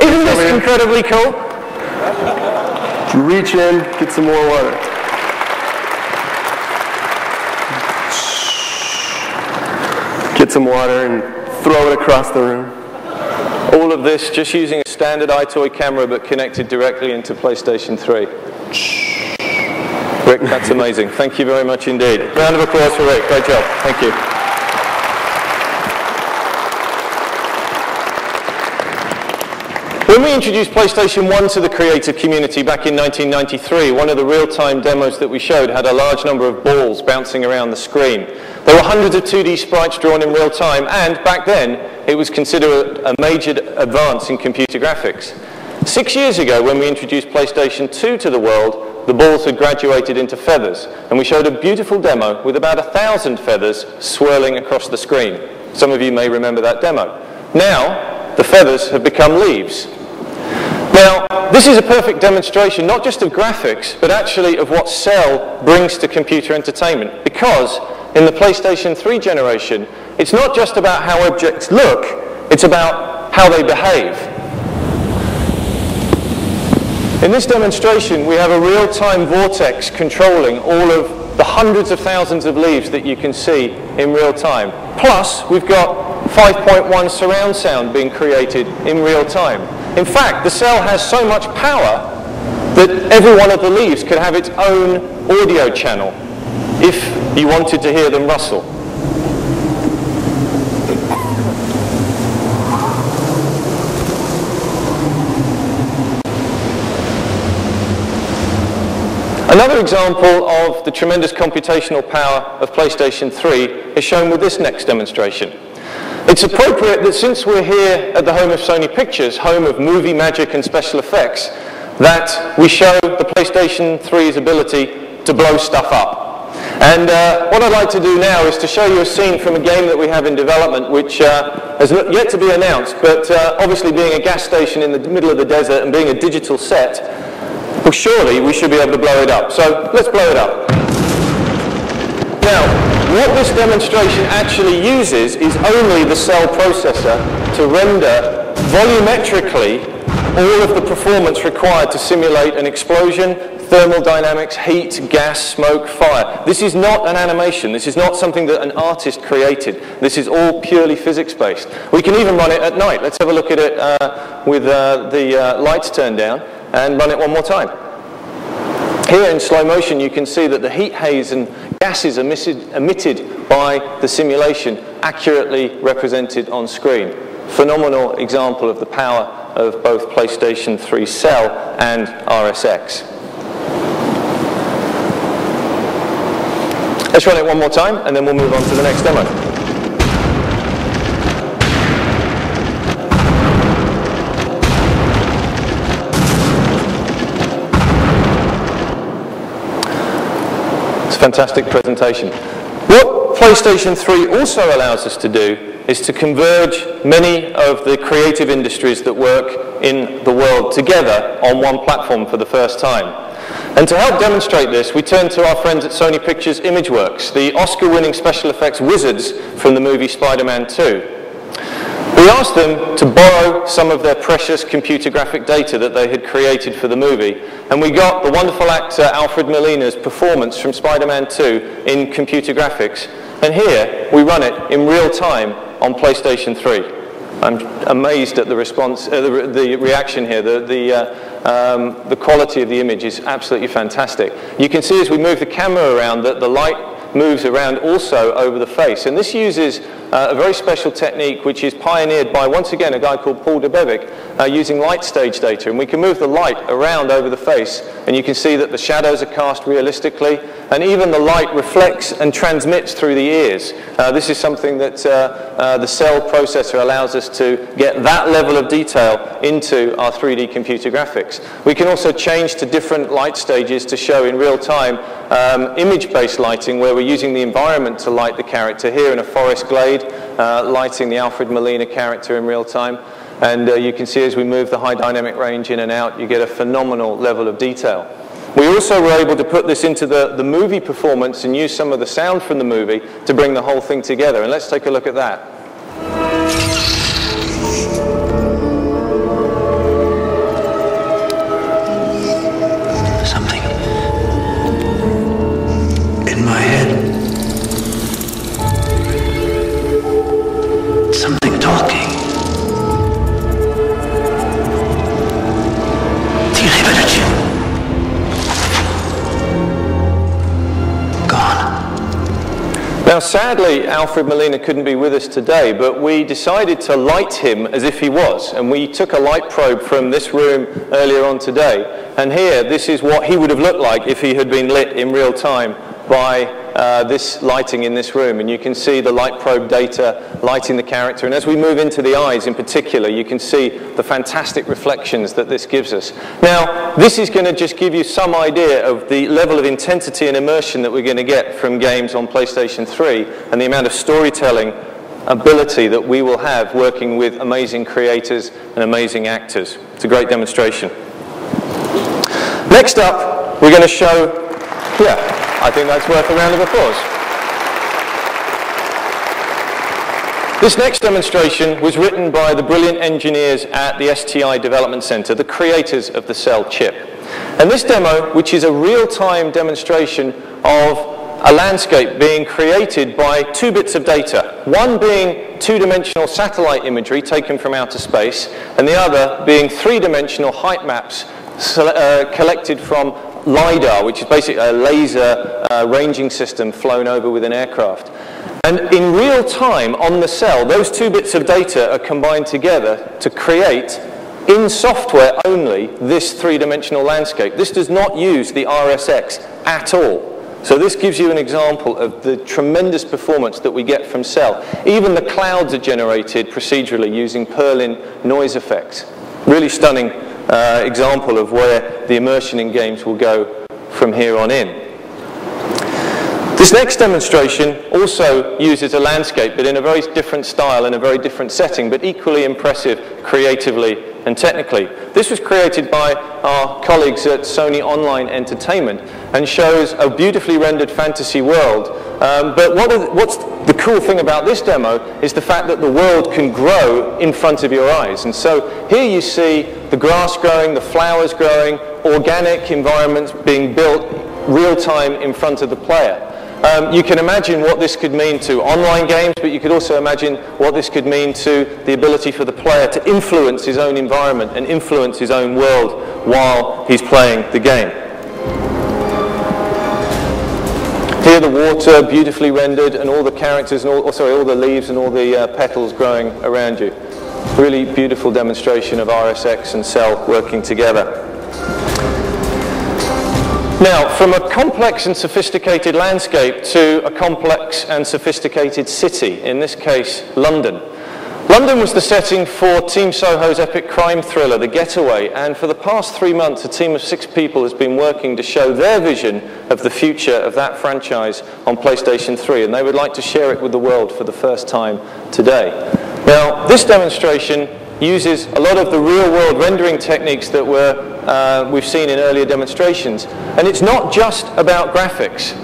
Isn't this incredibly cool? Reach in, get some more water. Get some water and throw it across the room. All of this just using a standard iToy camera but connected directly into PlayStation 3. Rick, that's amazing. Thank you very much indeed. Round of applause for Rick. Great job. Thank you. When we introduced PlayStation 1 to the creative community back in 1993, one of the real-time demos that we showed had a large number of balls bouncing around the screen. There were hundreds of 2D sprites drawn in real time, and back then, it was considered a major advance in computer graphics. 6 years ago, when we introduced PlayStation 2 to the world, the balls had graduated into feathers, and we showed a beautiful demo with about 1,000 feathers swirling across the screen. Some of you may remember that demo. Now, the feathers have become leaves. Now, this is a perfect demonstration not just of graphics, but actually of what Cell brings to computer entertainment, because in the PlayStation 3 generation, it's not just about how objects look, it's about how they behave. In this demonstration, we have a real-time vortex controlling all of the hundreds of thousands of leaves that you can see in real time. Plus, we've got 5.1 surround sound being created in real time. In fact, the Cell has so much power that every one of the leaves could have its own audio channel if you wanted to hear them rustle. Another example of the tremendous computational power of PlayStation 3 is shown with this next demonstration. It's appropriate that since we're here at the home of Sony Pictures, home of movie magic and special effects, that we show the PlayStation 3's ability to blow stuff up. And what I'd like to do now is to show you a scene from a game that we have in development, which has yet to be announced, but obviously being a gas station in the middle of the desert and being a digital set, well, surely we should be able to blow it up. So let's blow it up. Now, what this demonstration actually uses is only the Cell processor to render volumetrically all of the performance required to simulate an explosion, thermodynamics, heat, gas, smoke, fire. This is not an animation. This is not something that an artist created. This is all purely physics-based. We can even run it at night. Let's have a look at it with the lights turned down and run it one more time. Here in slow motion, you can see that the heat haze and gases emitted by the simulation accurately represented on screen. Phenomenal example of the power of both PlayStation 3 Cell and RSX. Let's run it one more time, and then we'll move on to the next demo. It's a fantastic presentation. What PlayStation 3 also allows us to do is to converge many of the creative industries that work in the world together on one platform for the first time. And to help demonstrate this, we turn to our friends at Sony Pictures Imageworks, the Oscar-winning special effects wizards from the movie Spider-Man 2. We asked them to borrow some of their precious computer graphic data that they had created for the movie, and we got the wonderful actor Alfred Molina's performance from Spider-Man 2 in computer graphics, and here we run it in real time on PlayStation 3. I'm amazed at the response, the reaction here. The quality of the image is absolutely fantastic. You can see as we move the camera around that the light moves around also over the face. And this uses a very special technique which is pioneered by, once again, a guy called Paul Debevec using light stage data. And we can move the light around over the face, and you can see that the shadows are cast realistically, and even the light reflects and transmits through the ears. This is something that the Cell processor allows us to get that level of detail into our 3D computer graphics. We can also change to different light stages to show in real time image-based lighting, where we're using the environment to light the character here in a forest glade, lighting the Alfred Molina character in real time. And you can see as we move the high dynamic range in and out, you get a phenomenal level of detail. We also were able to put this into the movie performance and use some of the sound from the movie to bring the whole thing together. And let's take a look at that. Now, sadly, Alfred Molina couldn't be with us today, but we decided to light him as if he was, and we took a light probe from this room earlier on today, and here, this is what he would have looked like if he had been lit in real time by this lighting in this room, and you can see the light probe data lighting the character. And as we move into the eyes in particular, you can see the fantastic reflections that this gives us. Now, this is going to just give you some idea of the level of intensity and immersion that we're going to get from games on PlayStation 3 and the amount of storytelling ability that we will have working with amazing creators and amazing actors. It's a great demonstration. Next up, we're going to show, yeah, I think that's worth a round of applause. This next demonstration was written by the brilliant engineers at the STI Development Center, the creators of the Cell chip. And this demo, which is a real-time demonstration of a landscape being created by two bits of data, one being two-dimensional satellite imagery taken from outer space, and the other being three-dimensional height maps collected from LiDAR, which is basically a laser ranging system flown over with an aircraft. And in real time on the Cell, those two bits of data are combined together to create, in software only, this three-dimensional landscape. This does not use the RSX at all. So this gives you an example of the tremendous performance that we get from Cell. Even the clouds are generated procedurally using Perlin noise effects. Really stunning example of where the immersion in games will go from here on in. This next demonstration also uses a landscape, but in a very different style and a very different setting, but equally impressive creatively and technically. This was created by our colleagues at Sony Online Entertainment and shows a beautifully rendered fantasy world. But what's the cool thing about this demo is the fact that the world can grow in front of your eyes. And so here you see the grass growing, the flowers growing, organic environments being built real time in front of the player. You can imagine what this could mean to online games, but you could also imagine what this could mean to the ability for the player to influence his own environment and influence his own world while he's playing the game. Here the water beautifully rendered and all the characters, and all the leaves and all the petals growing around you. Really beautiful demonstration of RSX and Cell working together. Now, from a complex and sophisticated landscape to a complex and sophisticated city, in this case, London. London was the setting for Team Soho's epic crime thriller, The Getaway, and for the past 3 months, a team of 6 people has been working to show their vision of the future of that franchise on PlayStation 3, and they would like to share it with the world for the first time today. Now, this demonstration uses a lot of the real-world rendering techniques that we've seen in earlier demonstrations. And it's not just about graphics.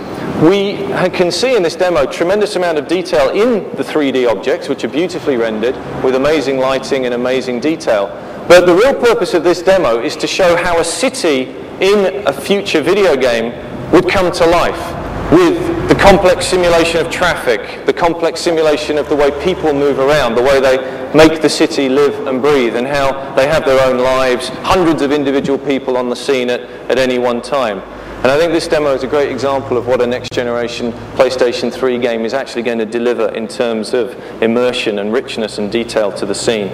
We can see in this demo a tremendous amount of detail in the 3D objects, which are beautifully rendered with amazing lighting and amazing detail. But the real purpose of this demo is to show how a city in a future video game would come to life, with the complex simulation of traffic, the complex simulation of the way people move around, the way they make the city live and breathe, and how they have their own lives, hundreds of individual people on the scene at any one time. And I think this demo is a great example of what a next-generation PlayStation 3 game is actually going to deliver in terms of immersion and richness and detail to the scene.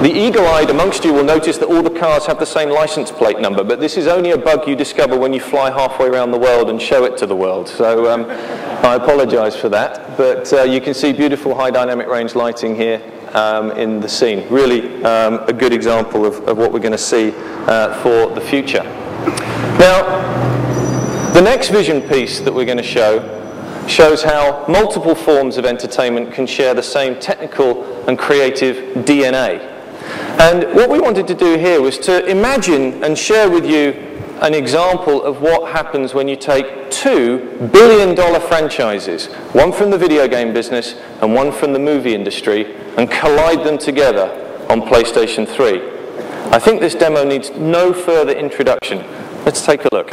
The eagle-eyed amongst you will notice that all the cars have the same license plate number, but this is only a bug you discover when you fly halfway around the world and show it to the world. So I apologize for that, but you can see beautiful high dynamic range lighting here in the scene. Really a good example of what we're going to see for the future. Now, the next vision piece that we're going to show shows how multiple forms of entertainment can share the same technical and creative DNA. And what we wanted to do here was to imagine and share with you an example of what happens when you take $2 billion franchises, one from the video game business and one from the movie industry, and collide them together on PlayStation 3. I think this demo needs no further introduction. Let's take a look.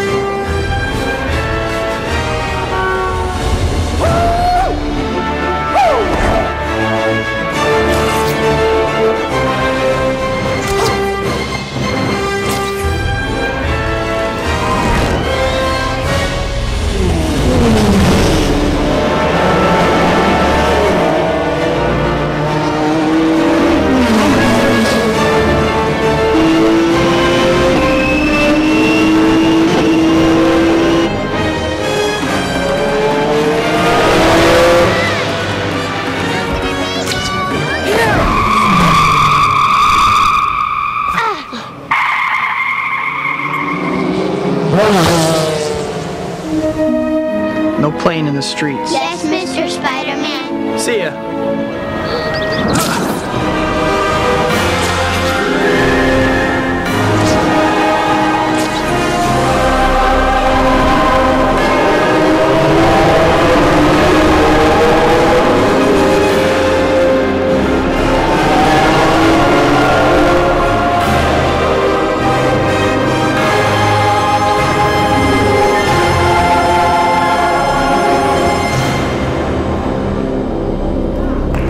See ya.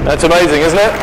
That's amazing, isn't it?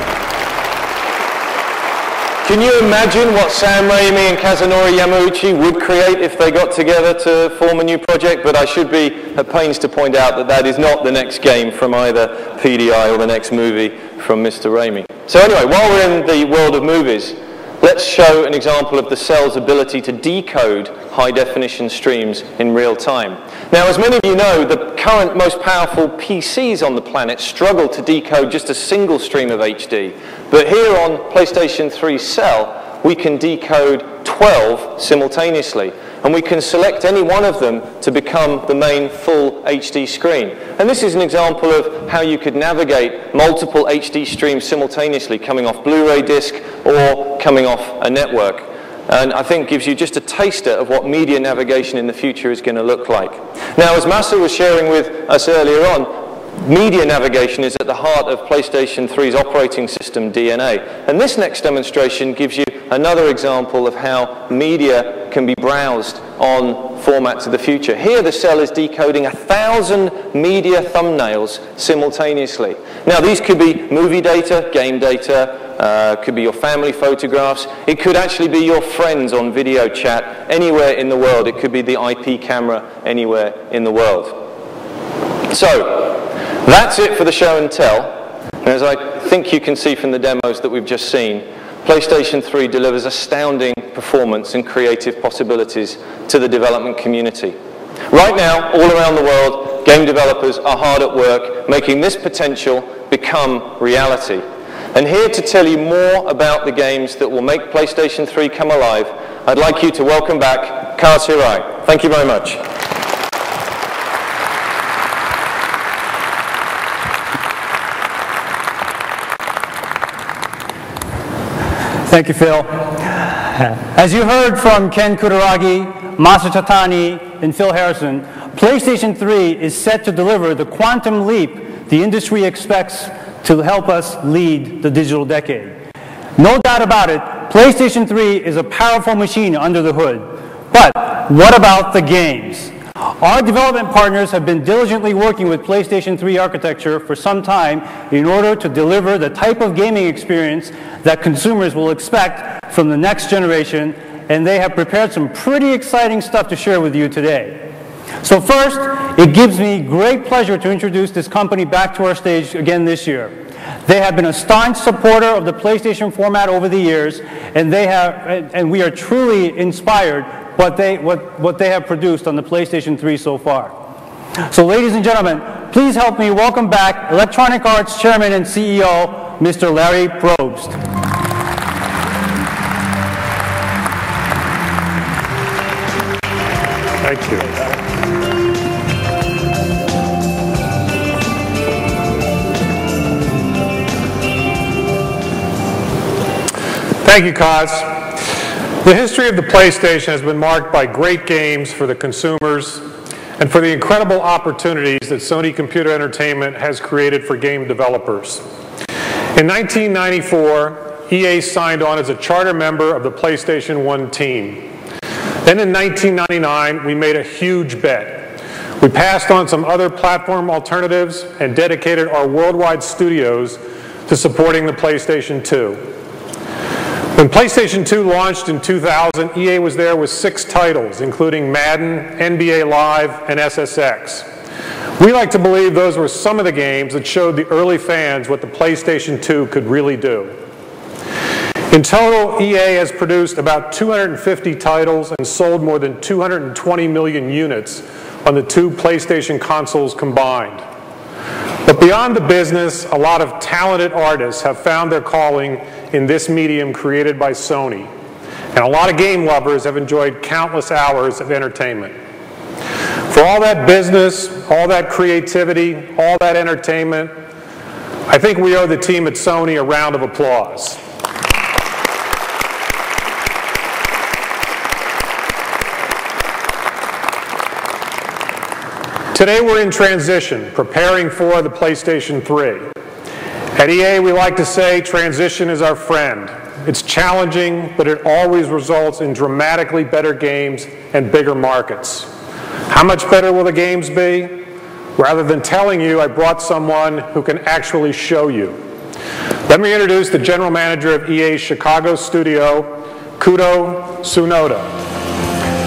Can you imagine what Sam Raimi and Kazunori Yamauchi would create if they got together to form a new project? But I should be at pains to point out that that is not the next game from either PDI or the next movie from Mr. Raimi. So anyway, while we're in the world of movies, let's show an example of the Cell's ability to decode high-definition streams in real time. Now, as many of you know, the current most powerful PCs on the planet struggle to decode just a single stream of HD. But here on PlayStation 3 Cell, we can decode 12 simultaneously. And we can select any one of them to become the main full HD screen. And this is an example of how you could navigate multiple HD streams simultaneously, coming off Blu-ray disc or coming off a network. And I think gives you just a taster of what media navigation in the future is going to look like. Now, as Masa was sharing with us earlier on, media navigation is at the heart of PlayStation 3's operating system DNA. And this next demonstration gives you another example of how media can be browsed on formats of the future. Here the Cell is decoding 1,000 media thumbnails simultaneously. Now these could be movie data, game data, could be your family photographs, it could actually be your friends on video chat anywhere in the world, it could be the IP camera anywhere in the world. So that's it for the show and tell. And as I think you can see from the demos that we've just seen, PlayStation 3 delivers astounding performance and creative possibilities to the development community. Right now, all around the world, game developers are hard at work making this potential become reality. And here to tell you more about the games that will make PlayStation 3 come alive, I'd like you to welcome back Kaz Hirai. Thank you very much. Thank you, Phil. As you heard from Ken Kutaragi, Masa Tatani, and Phil Harrison, PlayStation 3 is set to deliver the quantum leap the industry expects to help us lead the digital decade. No doubt about it, PlayStation 3 is a powerful machine under the hood. But what about the games? Our development partners have been diligently working with PlayStation 3 architecture for some time in order to deliver the type of gaming experience that consumers will expect from the next generation, and they have prepared some pretty exciting stuff to share with you today. So first, it gives me great pleasure to introduce this company back to our stage again this year. They have been a staunch supporter of the PlayStation format over the years, and we are truly inspired what they have produced on the PlayStation 3 so far. So ladies and gentlemen, please help me welcome back Electronic Arts Chairman and CEO, Mr. Larry Probst. Thank you. Thank you, Kaz. The history of the PlayStation has been marked by great games for the consumers and for the incredible opportunities that Sony Computer Entertainment has created for game developers. In 1994, EA signed on as a charter member of the PlayStation 1 team. Then in 1999, we made a huge bet. We passed on some other platform alternatives and dedicated our worldwide studios to supporting the PlayStation 2. When PlayStation 2 launched in 2000, EA was there with 6 titles, including Madden, NBA Live, and SSX. We like to believe those were some of the games that showed the early fans what the PlayStation 2 could really do. In total, EA has produced about 250 titles and sold more than 220 million units on the 2 PlayStation consoles combined. But beyond the business, a lot of talented artists have found their calling in this medium created by Sony. And a lot of game lovers have enjoyed countless hours of entertainment. For all that business, all that creativity, all that entertainment, I think we owe the team at Sony a round of applause. Today we're in transition, preparing for the PlayStation 3. At EA, we like to say transition is our friend. It's challenging, but it always results in dramatically better games and bigger markets. How much better will the games be? Rather than telling you, I brought someone who can actually show you. Let me introduce the general manager of EA's Chicago studio, Kudo Tsunoda.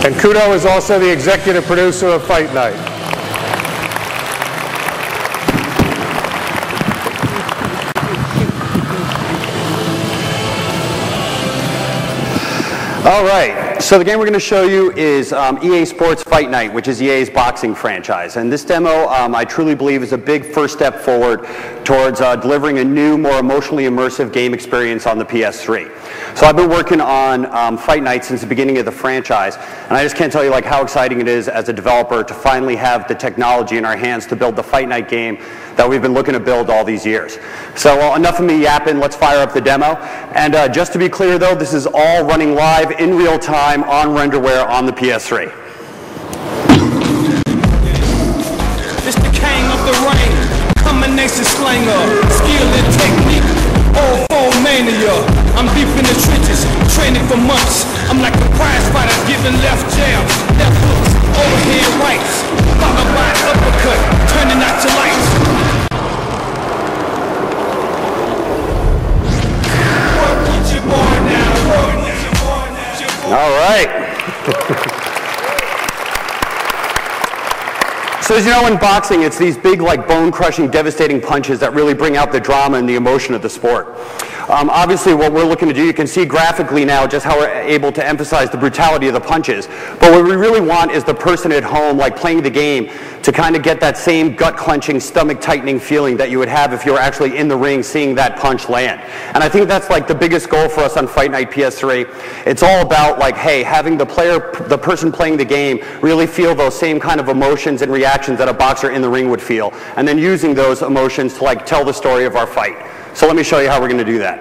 And Kudo is also the executive producer of Fight Night. All right. So the game we're going to show you is EA Sports Fight Night, which is EA's boxing franchise. And this demo, I truly believe, is a big first step forward towards delivering a new, more emotionally immersive game experience on the PS3. So I've been working on Fight Night since the beginning of the franchise, and I just can't tell you like how exciting it is as a developer to finally have the technology in our hands to build the Fight Night game that we've been looking to build all these years. So enough of me yapping, let's fire up the demo. And just to be clear though, this is all running live in real time on renderware on the PS3. It's the king of the ring, combination slanger, skill and technique, all four mania. I'm deep in the trenches, training for months. I'm like a prize fighter giving left jabs, left hooks, overhead rights, followed by an uppercut, turning out your lights. All right. So as you know, in boxing, it's these big, like, bone-crushing, devastating punches that really bring out the drama and the emotion of the sport. Obviously, what we're looking to do, you can see graphically now just how we're able to emphasize the brutality of the punches. But what we really want is the person at home, like, playing the game to kind of get that same gut-clenching, stomach-tightening feeling that you would have if you were actually in the ring seeing that punch land. And I think that's, like, the biggest goal for us on Fight Night PS3. It's all about, like, hey, having the player, the person playing the game really feel those same kind of emotions and reactions that a boxer in the ring would feel, and then using those emotions to, like, tell the story of our fight. So let me show you how we're going to do that.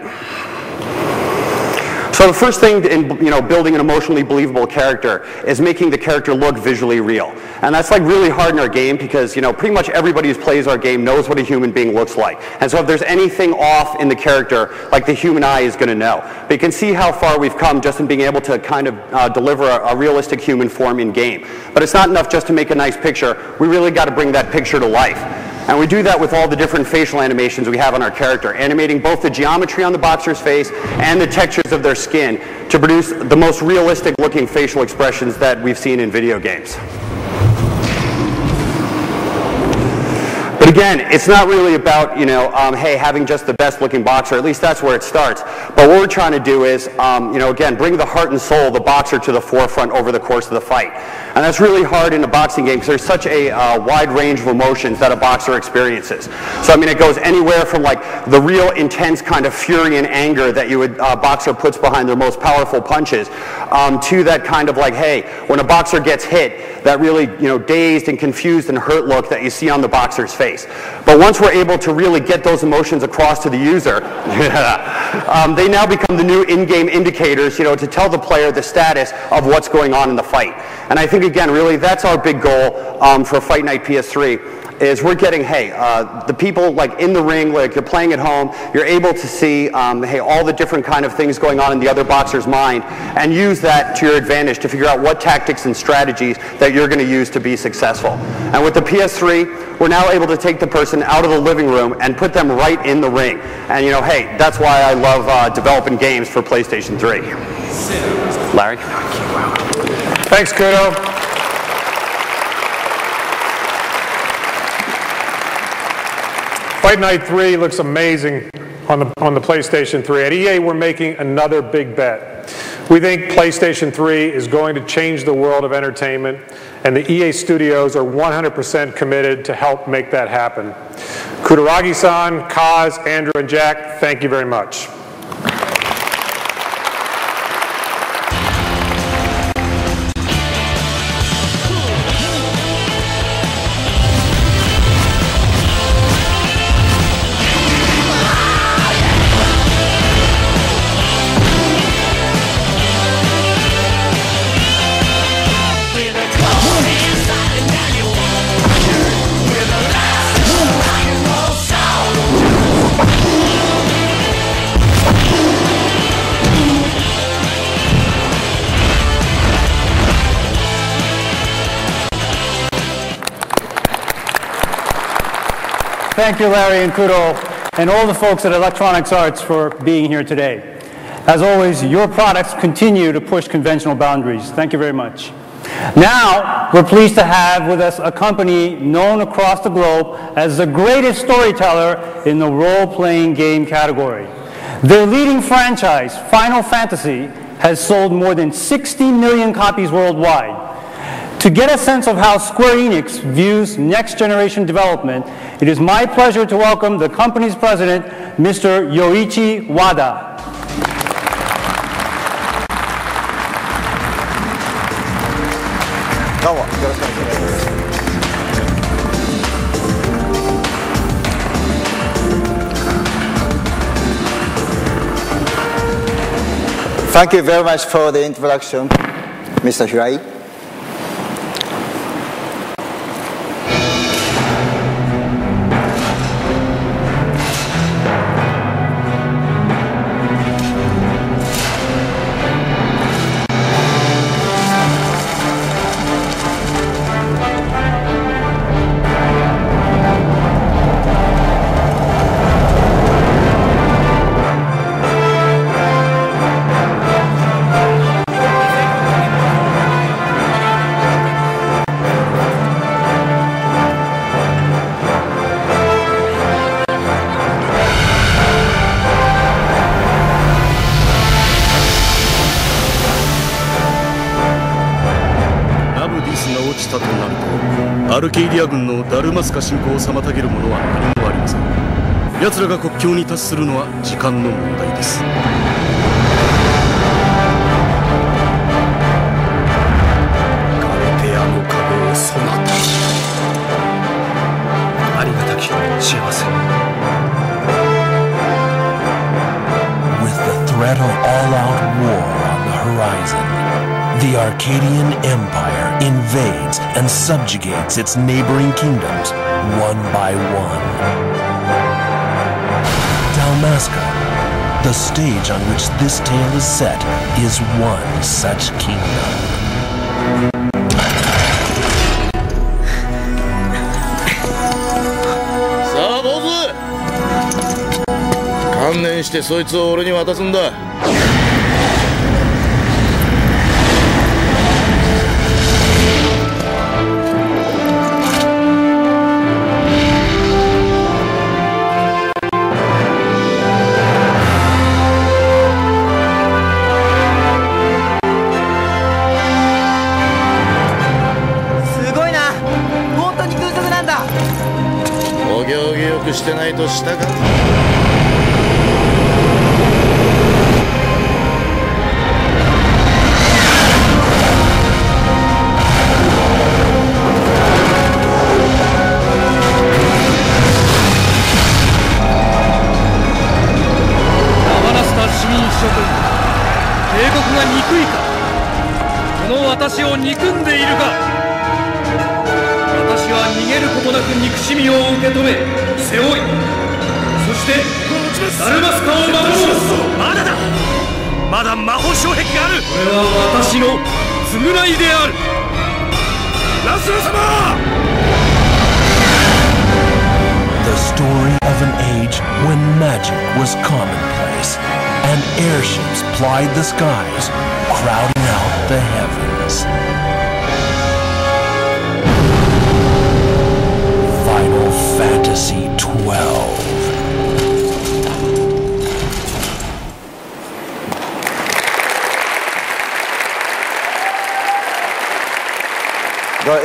So the first thing in building an emotionally believable character is making the character look visually real. And that's like really hard in our game because pretty much everybody who plays our game knows what a human being looks like. And so if there's anything off in the character, like the human eye is going to know. But you can see how far we've come just in being able to kind of deliver a realistic human form in game. But it's not enough just to make a nice picture. We really got to bring that picture to life. And we do that with all the different facial animations we have on our character, animating both the geometry on the boxer's face and the textures of their skin to produce the most realistic looking facial expressions that we've seen in video games. But again, it's not really about, hey, having just the best looking boxer. At least that's where it starts. But what we're trying to do is, again, bring the heart and soul of the boxer to the forefront over the course of the fight. And that's really hard in a boxing game because there's such a wide range of emotions that a boxer experiences. So, I mean, it goes anywhere from, like, the real intense kind of fury and anger that a boxer puts behind their most powerful punches to that kind of, like, hey, when a boxer gets hit, that really, dazed and confused and hurt look that you see on the boxer's face. But once we're able to really get those emotions across to the user, they now become the new in-game indicators, to tell the player the status of what's going on in the fight. And I think, again, really that's our big goal for Fight Night PS3. Is we're getting, hey, the people like in the ring, like you're playing at home, you're able to see, hey, all the different kind of things going on in the other boxer's mind and use that to your advantage to figure out what tactics and strategies that you're going to use to be successful. And with the PS3, we're now able to take the person out of the living room and put them right in the ring. And hey, that's why I love developing games for PlayStation 3. Larry? Thanks, Kudo. Fight Night 3 looks amazing on the PlayStation 3. At EA, we're making another big bet. We think PlayStation 3 is going to change the world of entertainment, and the EA studios are 100% committed to help make that happen. Kutaragi-san, Kaz, Andrew, and Jack, thank you very much. Thank you, Larry and Kudo, and all the folks at Electronic Arts for being here today. As always, your products continue to push conventional boundaries. Thank you very much. Now, we're pleased to have with us a company known across the globe as the greatest storyteller in the role-playing game category. Their leading franchise, Final Fantasy, has sold more than 60 million copies worldwide. To get a sense of how Square Enix views next-generation development, it is my pleasure to welcome the company's president, Mr. Yoichi Wada. Thank you very much for the introduction, Mr. Hirai. With the threat of all-out war on the horizon, the Arcadian Empire invades and subjugates its neighboring kingdoms one by one. Dalmasca, the stage on which this tale is set, is one such kingdom. The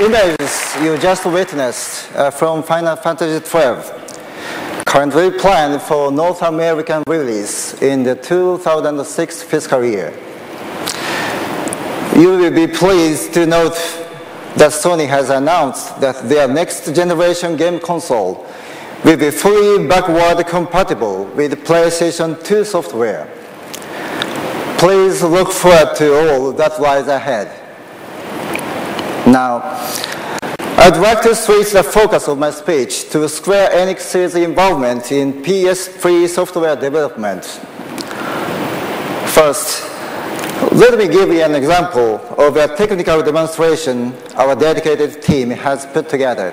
images you just witnessed are from Final Fantasy XII, currently planned for North American release in the 2006 fiscal year. You will be pleased to note that Sony has announced that their next generation game console will be fully backward compatible with PlayStation 2 software. Please look forward to all that lies ahead. Now, I'd like to switch the focus of my speech to Square Enix's involvement in PS3 software development. First, let me give you an example of a technical demonstration our dedicated team has put together.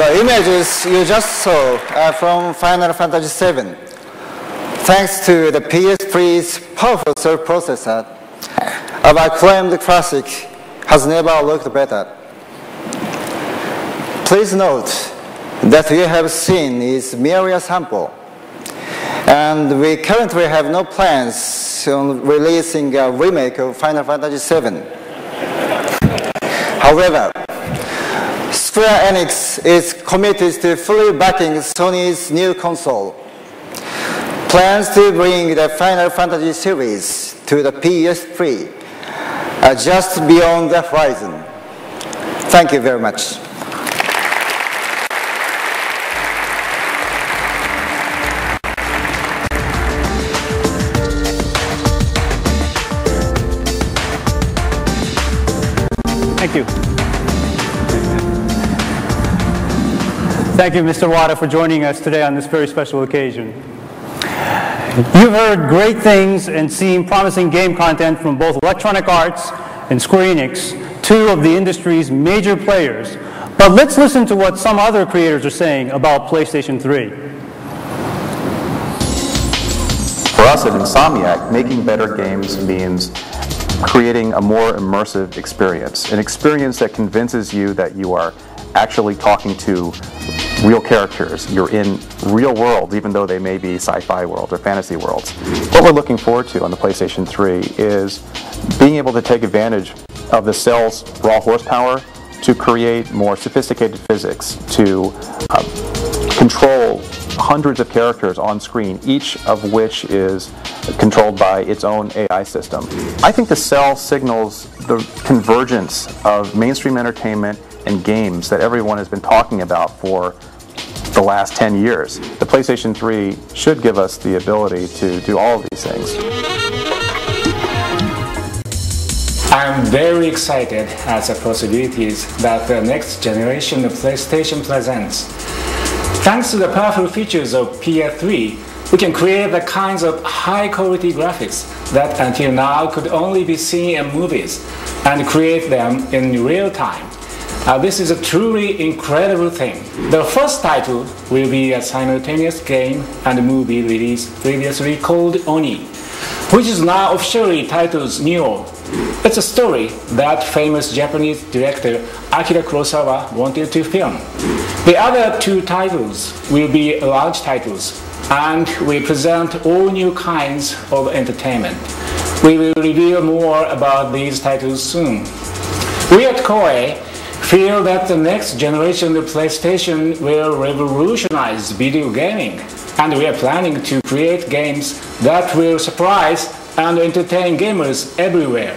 The images you just saw are from Final Fantasy VII. Thanks to the PS3's powerful cell processor, our acclaimed classic has never looked better. Please note that we have seen is merely a sample, and we currently have no plans on releasing a remake of Final Fantasy VII. However, Square Enix is committed to fully backing Sony's new console. Plans to bring the Final Fantasy series to the PS3 are just beyond the horizon. Thank you very much. Thank you. Thank you, Mr. Wada, for joining us today on this very special occasion. You've heard great things and seen promising game content from both Electronic Arts and Square Enix, two of the industry's major players. But let's listen to what some other creators are saying about PlayStation 3. For us at Insomniac, making better games means creating a more immersive experience, an experience that convinces you that you are actually talking to real characters, you're in real worlds, even though they may be sci-fi worlds or fantasy worlds. What we're looking forward to on the PlayStation 3 is being able to take advantage of the Cell's raw horsepower to create more sophisticated physics, to control hundreds of characters on screen, each of which is controlled by its own AI system. I think the Cell signals the convergence of mainstream entertainment and games that everyone has been talking about for the last 10 years. The PlayStation 3 should give us the ability to do all of these things. I'm very excited at the possibilities that the next generation of PlayStation presents. Thanks to the powerful features of PS3, we can create the kinds of high-quality graphics that until now could only be seen in movies, and create them in real time. This is a truly incredible thing. The first title will be a simultaneous game and movie release previously called Oni, which is now officially titled Neo. It's a story that famous Japanese director Akira Kurosawa wanted to film. The other two titles will be launch titles and will present all new kinds of entertainment. We will reveal more about these titles soon. We at Koei feel that the next generation of PlayStation will revolutionize video gaming, and we are planning to create games that will surprise and entertain gamers everywhere.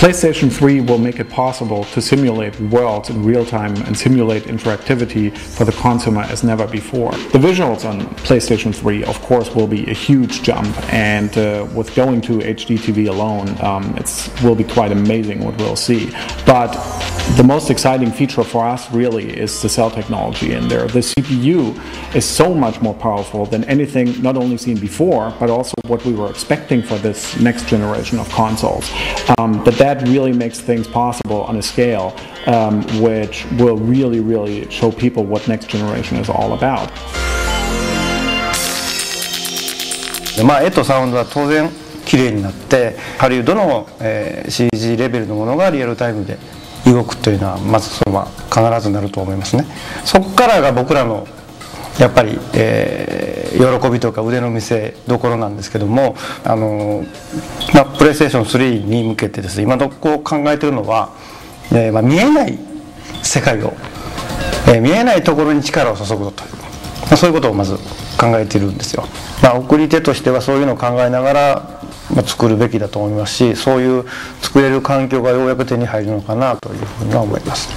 PlayStation 3 will make it possible to simulate worlds in real time and simulate interactivity for the consumer as never before. The visuals on PlayStation 3, of course, will be a huge jump, and with going to HDTV alone, it will be quite amazing what we'll see. But the most exciting feature for us really is the Cell technology in there. The CPU is so much more powerful than anything not only seen before, but also what we were expecting for this next generation of consoles. That really makes things possible on a scale which will really, really show people what next generation is all about. まあ絵とサウンドは当然綺麗になってハリウッドの、CG レベルのものがリアルタイムで動くというのはまずそれは必ずなると思いますね。そこからが僕らのやっぱり、喜びとか腕の見せどころなんですけども、プレイステーション3に向けてですね、今どこを考えているのは、見えない世界を、見えないところに力を注ぐという、そういうことをまず考えているんですよ。送り手としてはそういうのを考えながら、作るべきだと思いますし、そういう作れる環境がようやく手に入るのかなというふうには思います。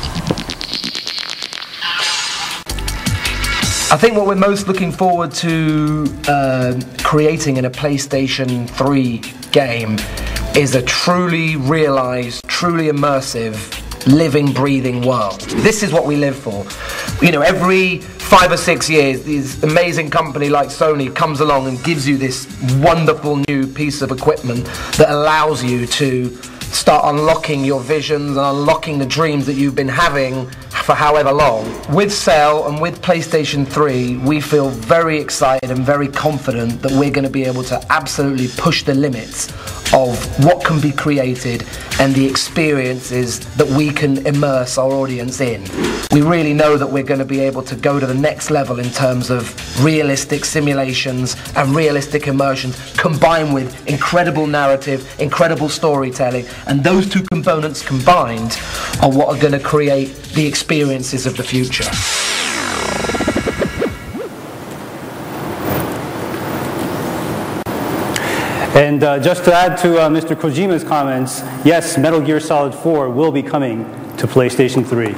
I think what we're most looking forward to creating in a PlayStation 3 game is a truly realized, truly immersive, living, breathing world. This is what we live for. You know, every 5 or 6 years, this amazing company like Sony comes along and gives you this wonderful new piece of equipment that allows you to start unlocking your visions and unlocking the dreams that you've been having for however long. With Cell and with PlayStation 3, we feel very excited and very confident that we're going to be able to absolutely push the limits of what can be created and the experiences that we can immerse our audience in. We really know that we're going to be able to go to the next level in terms of realistic simulations and realistic immersions combined with incredible narrative, incredible storytelling, and those two components combined are what are going to create the experiences of the future. And just to add to Mr. Kojima's comments, yes, Metal Gear Solid 4 will be coming to PlayStation 3.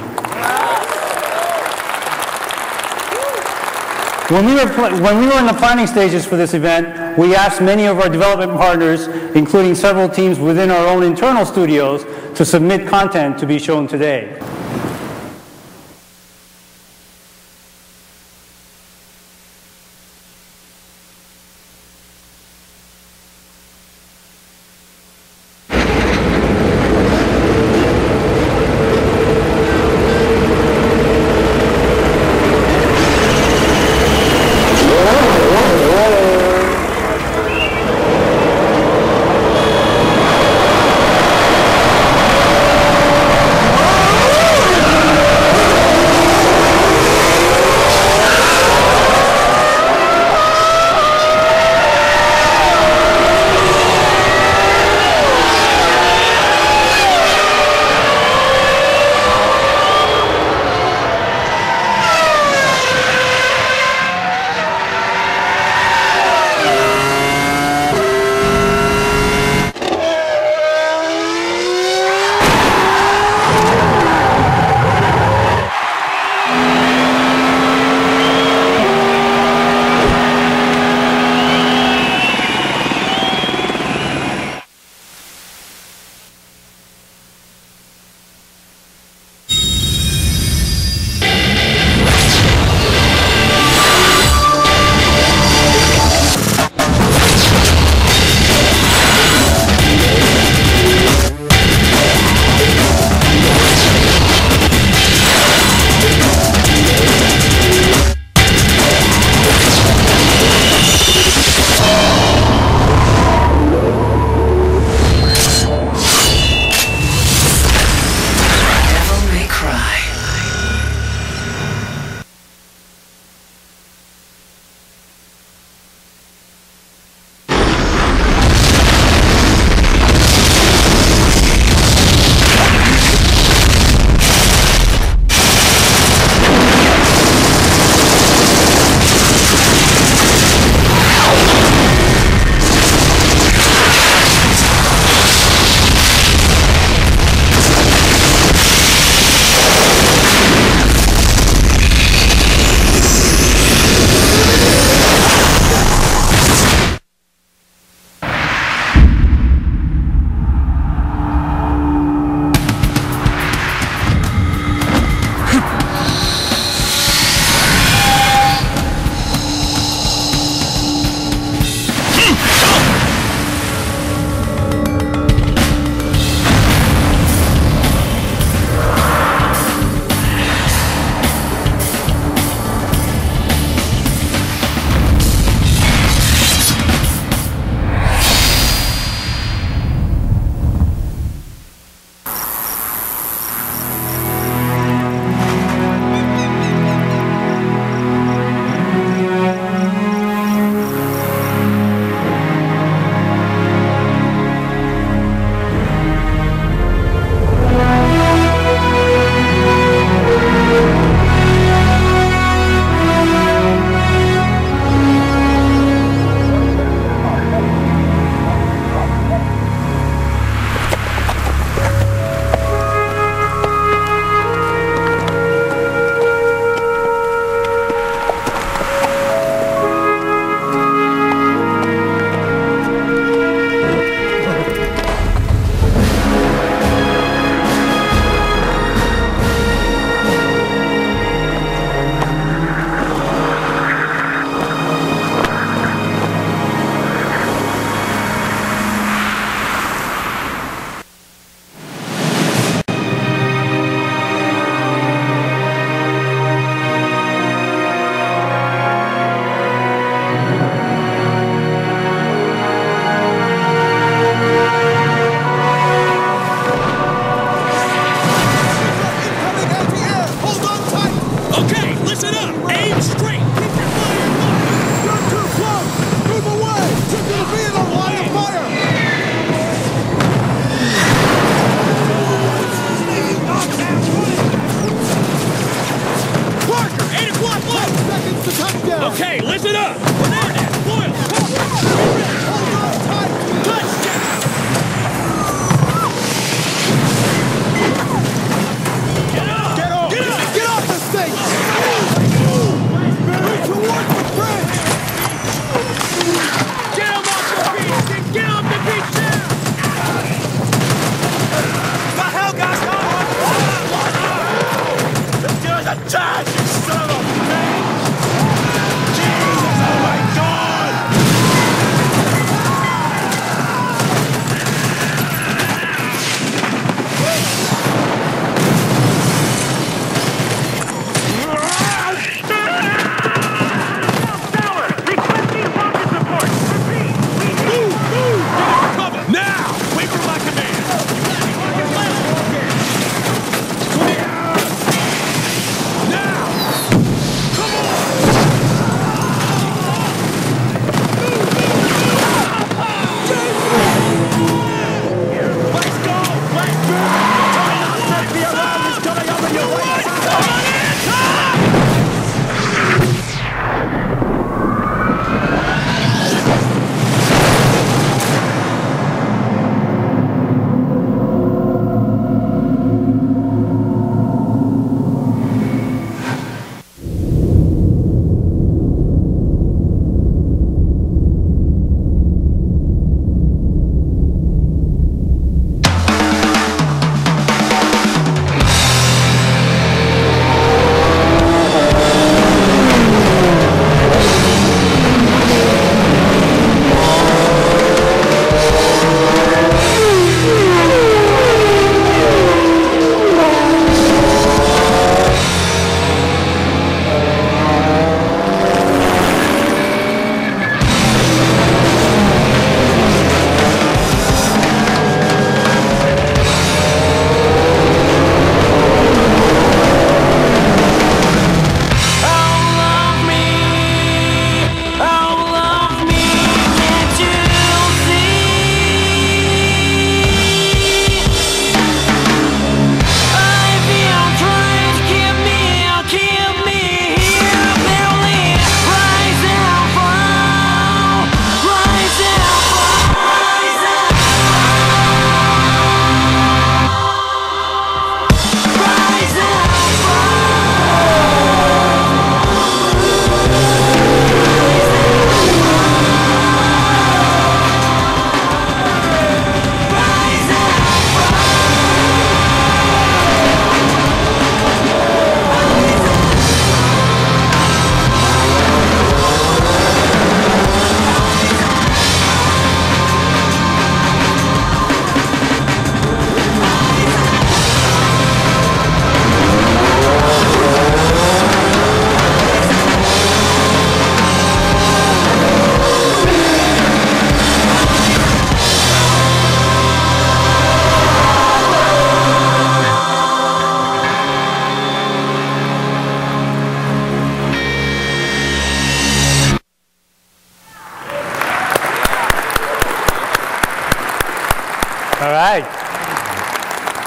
When we were in the planning stages for this event, we asked many of our development partners, including several teams within our own internal studios, to submit content to be shown today. it up! Charge, you son of a bitch! Jesus, oh my God! Tower, requesting rocket support. Repeat, we need... Move, move! Get out of cover! Now! Wait for my command!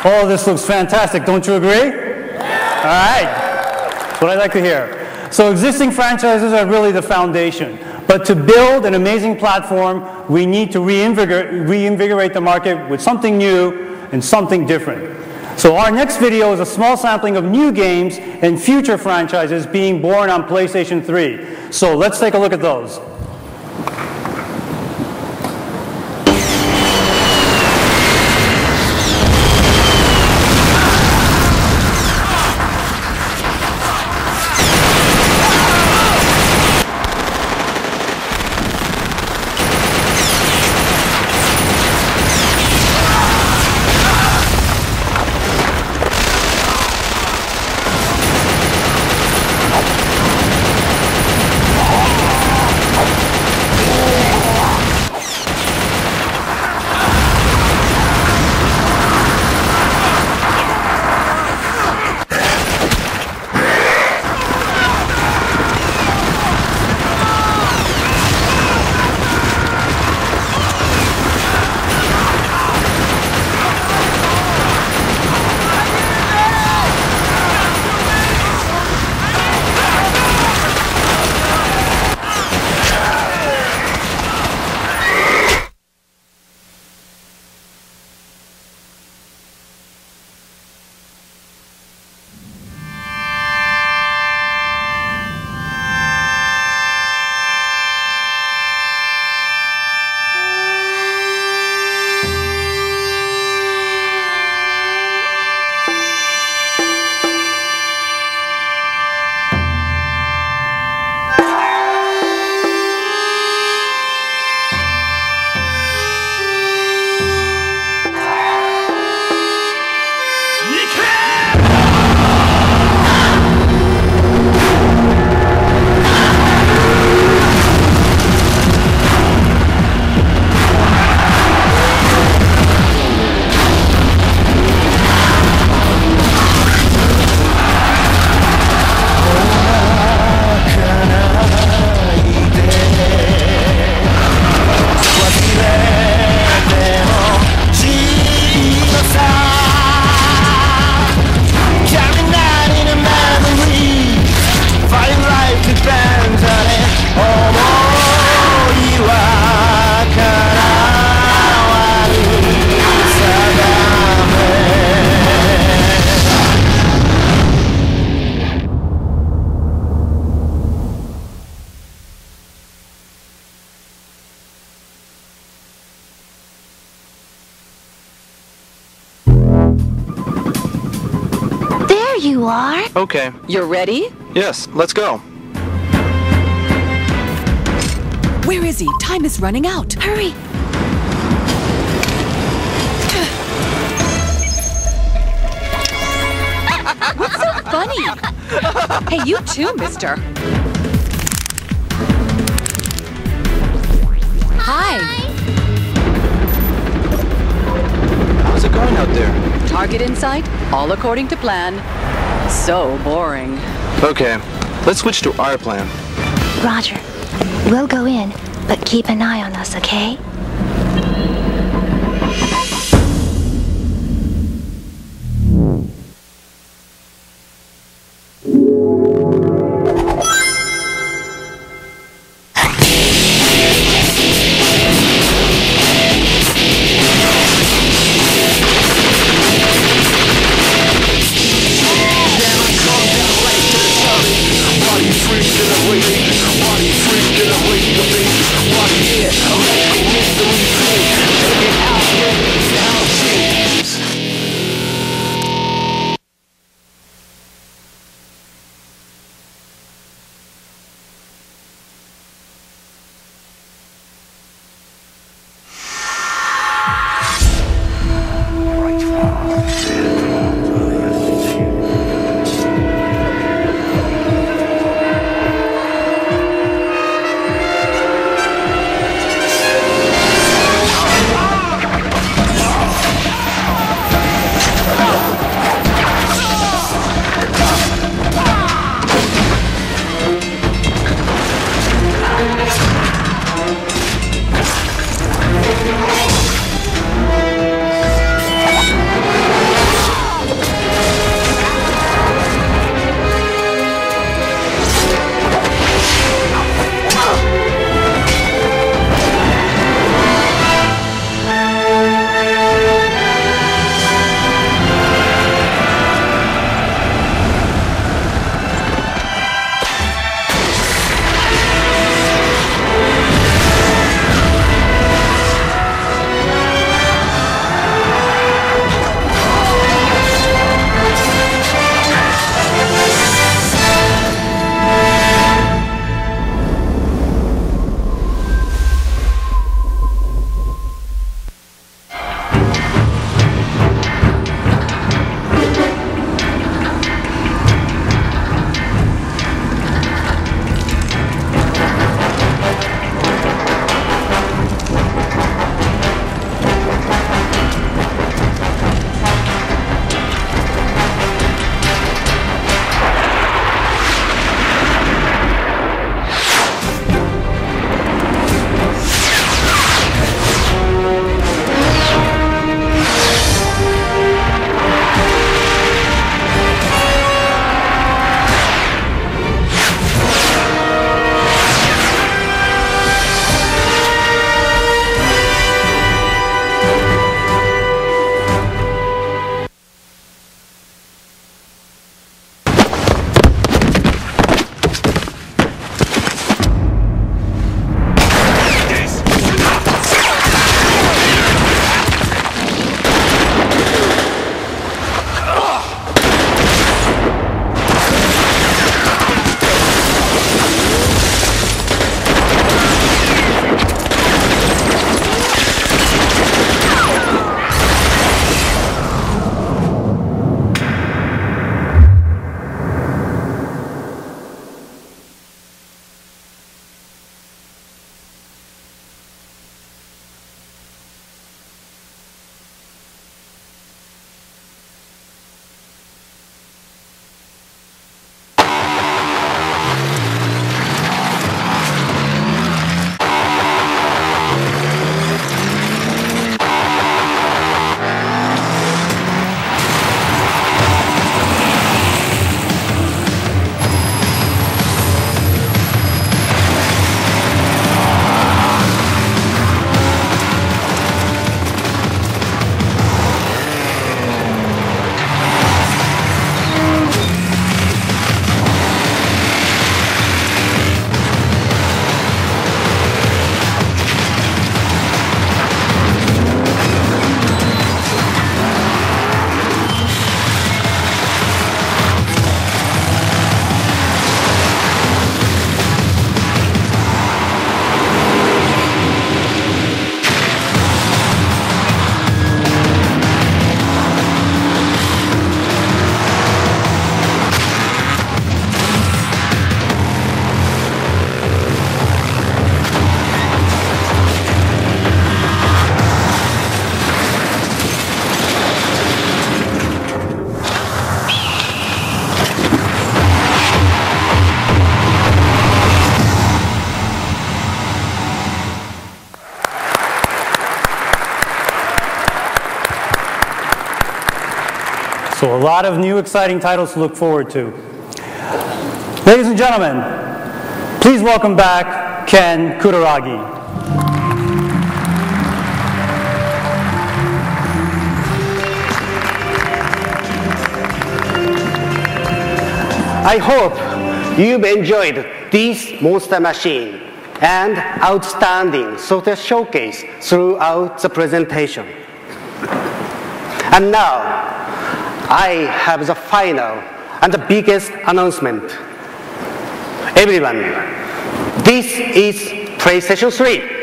All of this looks fantastic, don't you agree? Yeah. All right, that's what I like to hear. So existing franchises are really the foundation, but to build an amazing platform, we need to reinvigorate the market with something new and something different. So our next video is a small sampling of new games and future franchises being born on PlayStation 3. So let's take a look at those. are? Okay. You're ready? Yes, let's go. Where is he? Time is running out. Hurry. What's so funny? Hey, you too, mister. Hi. How's it going out there? Target insight, all according to plan. So boring. Okay, let's switch to our plan. Roger. We'll go in, but keep an eye on us, okay? Freak, get away, why do you freak, get away, you bitch, why do you lot of new exciting titles to look forward to. Ladies and gentlemen, please welcome back Ken Kutaragi. I hope you've enjoyed this monster machine and outstanding software showcase throughout the presentation. And now, I have the final and the biggest announcement. Everyone, this is PlayStation 3.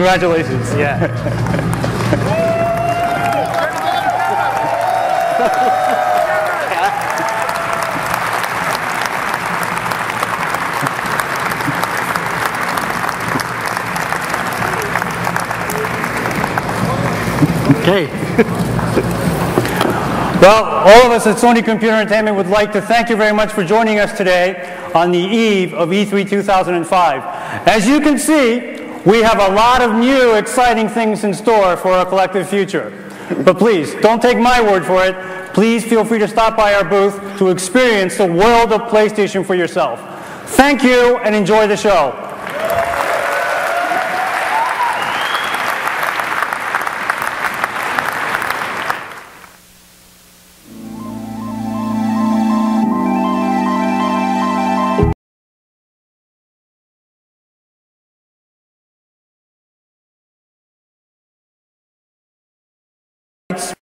Congratulations, yeah. Okay. Well, all of us at Sony Computer Entertainment would like to thank you very much for joining us today on the eve of E3 2005. As you can see, we have a lot of new, exciting things in store for our collective future. But please, don't take my word for it. Please feel free to stop by our booth to experience the world of PlayStation for yourself. Thank you, and enjoy the show.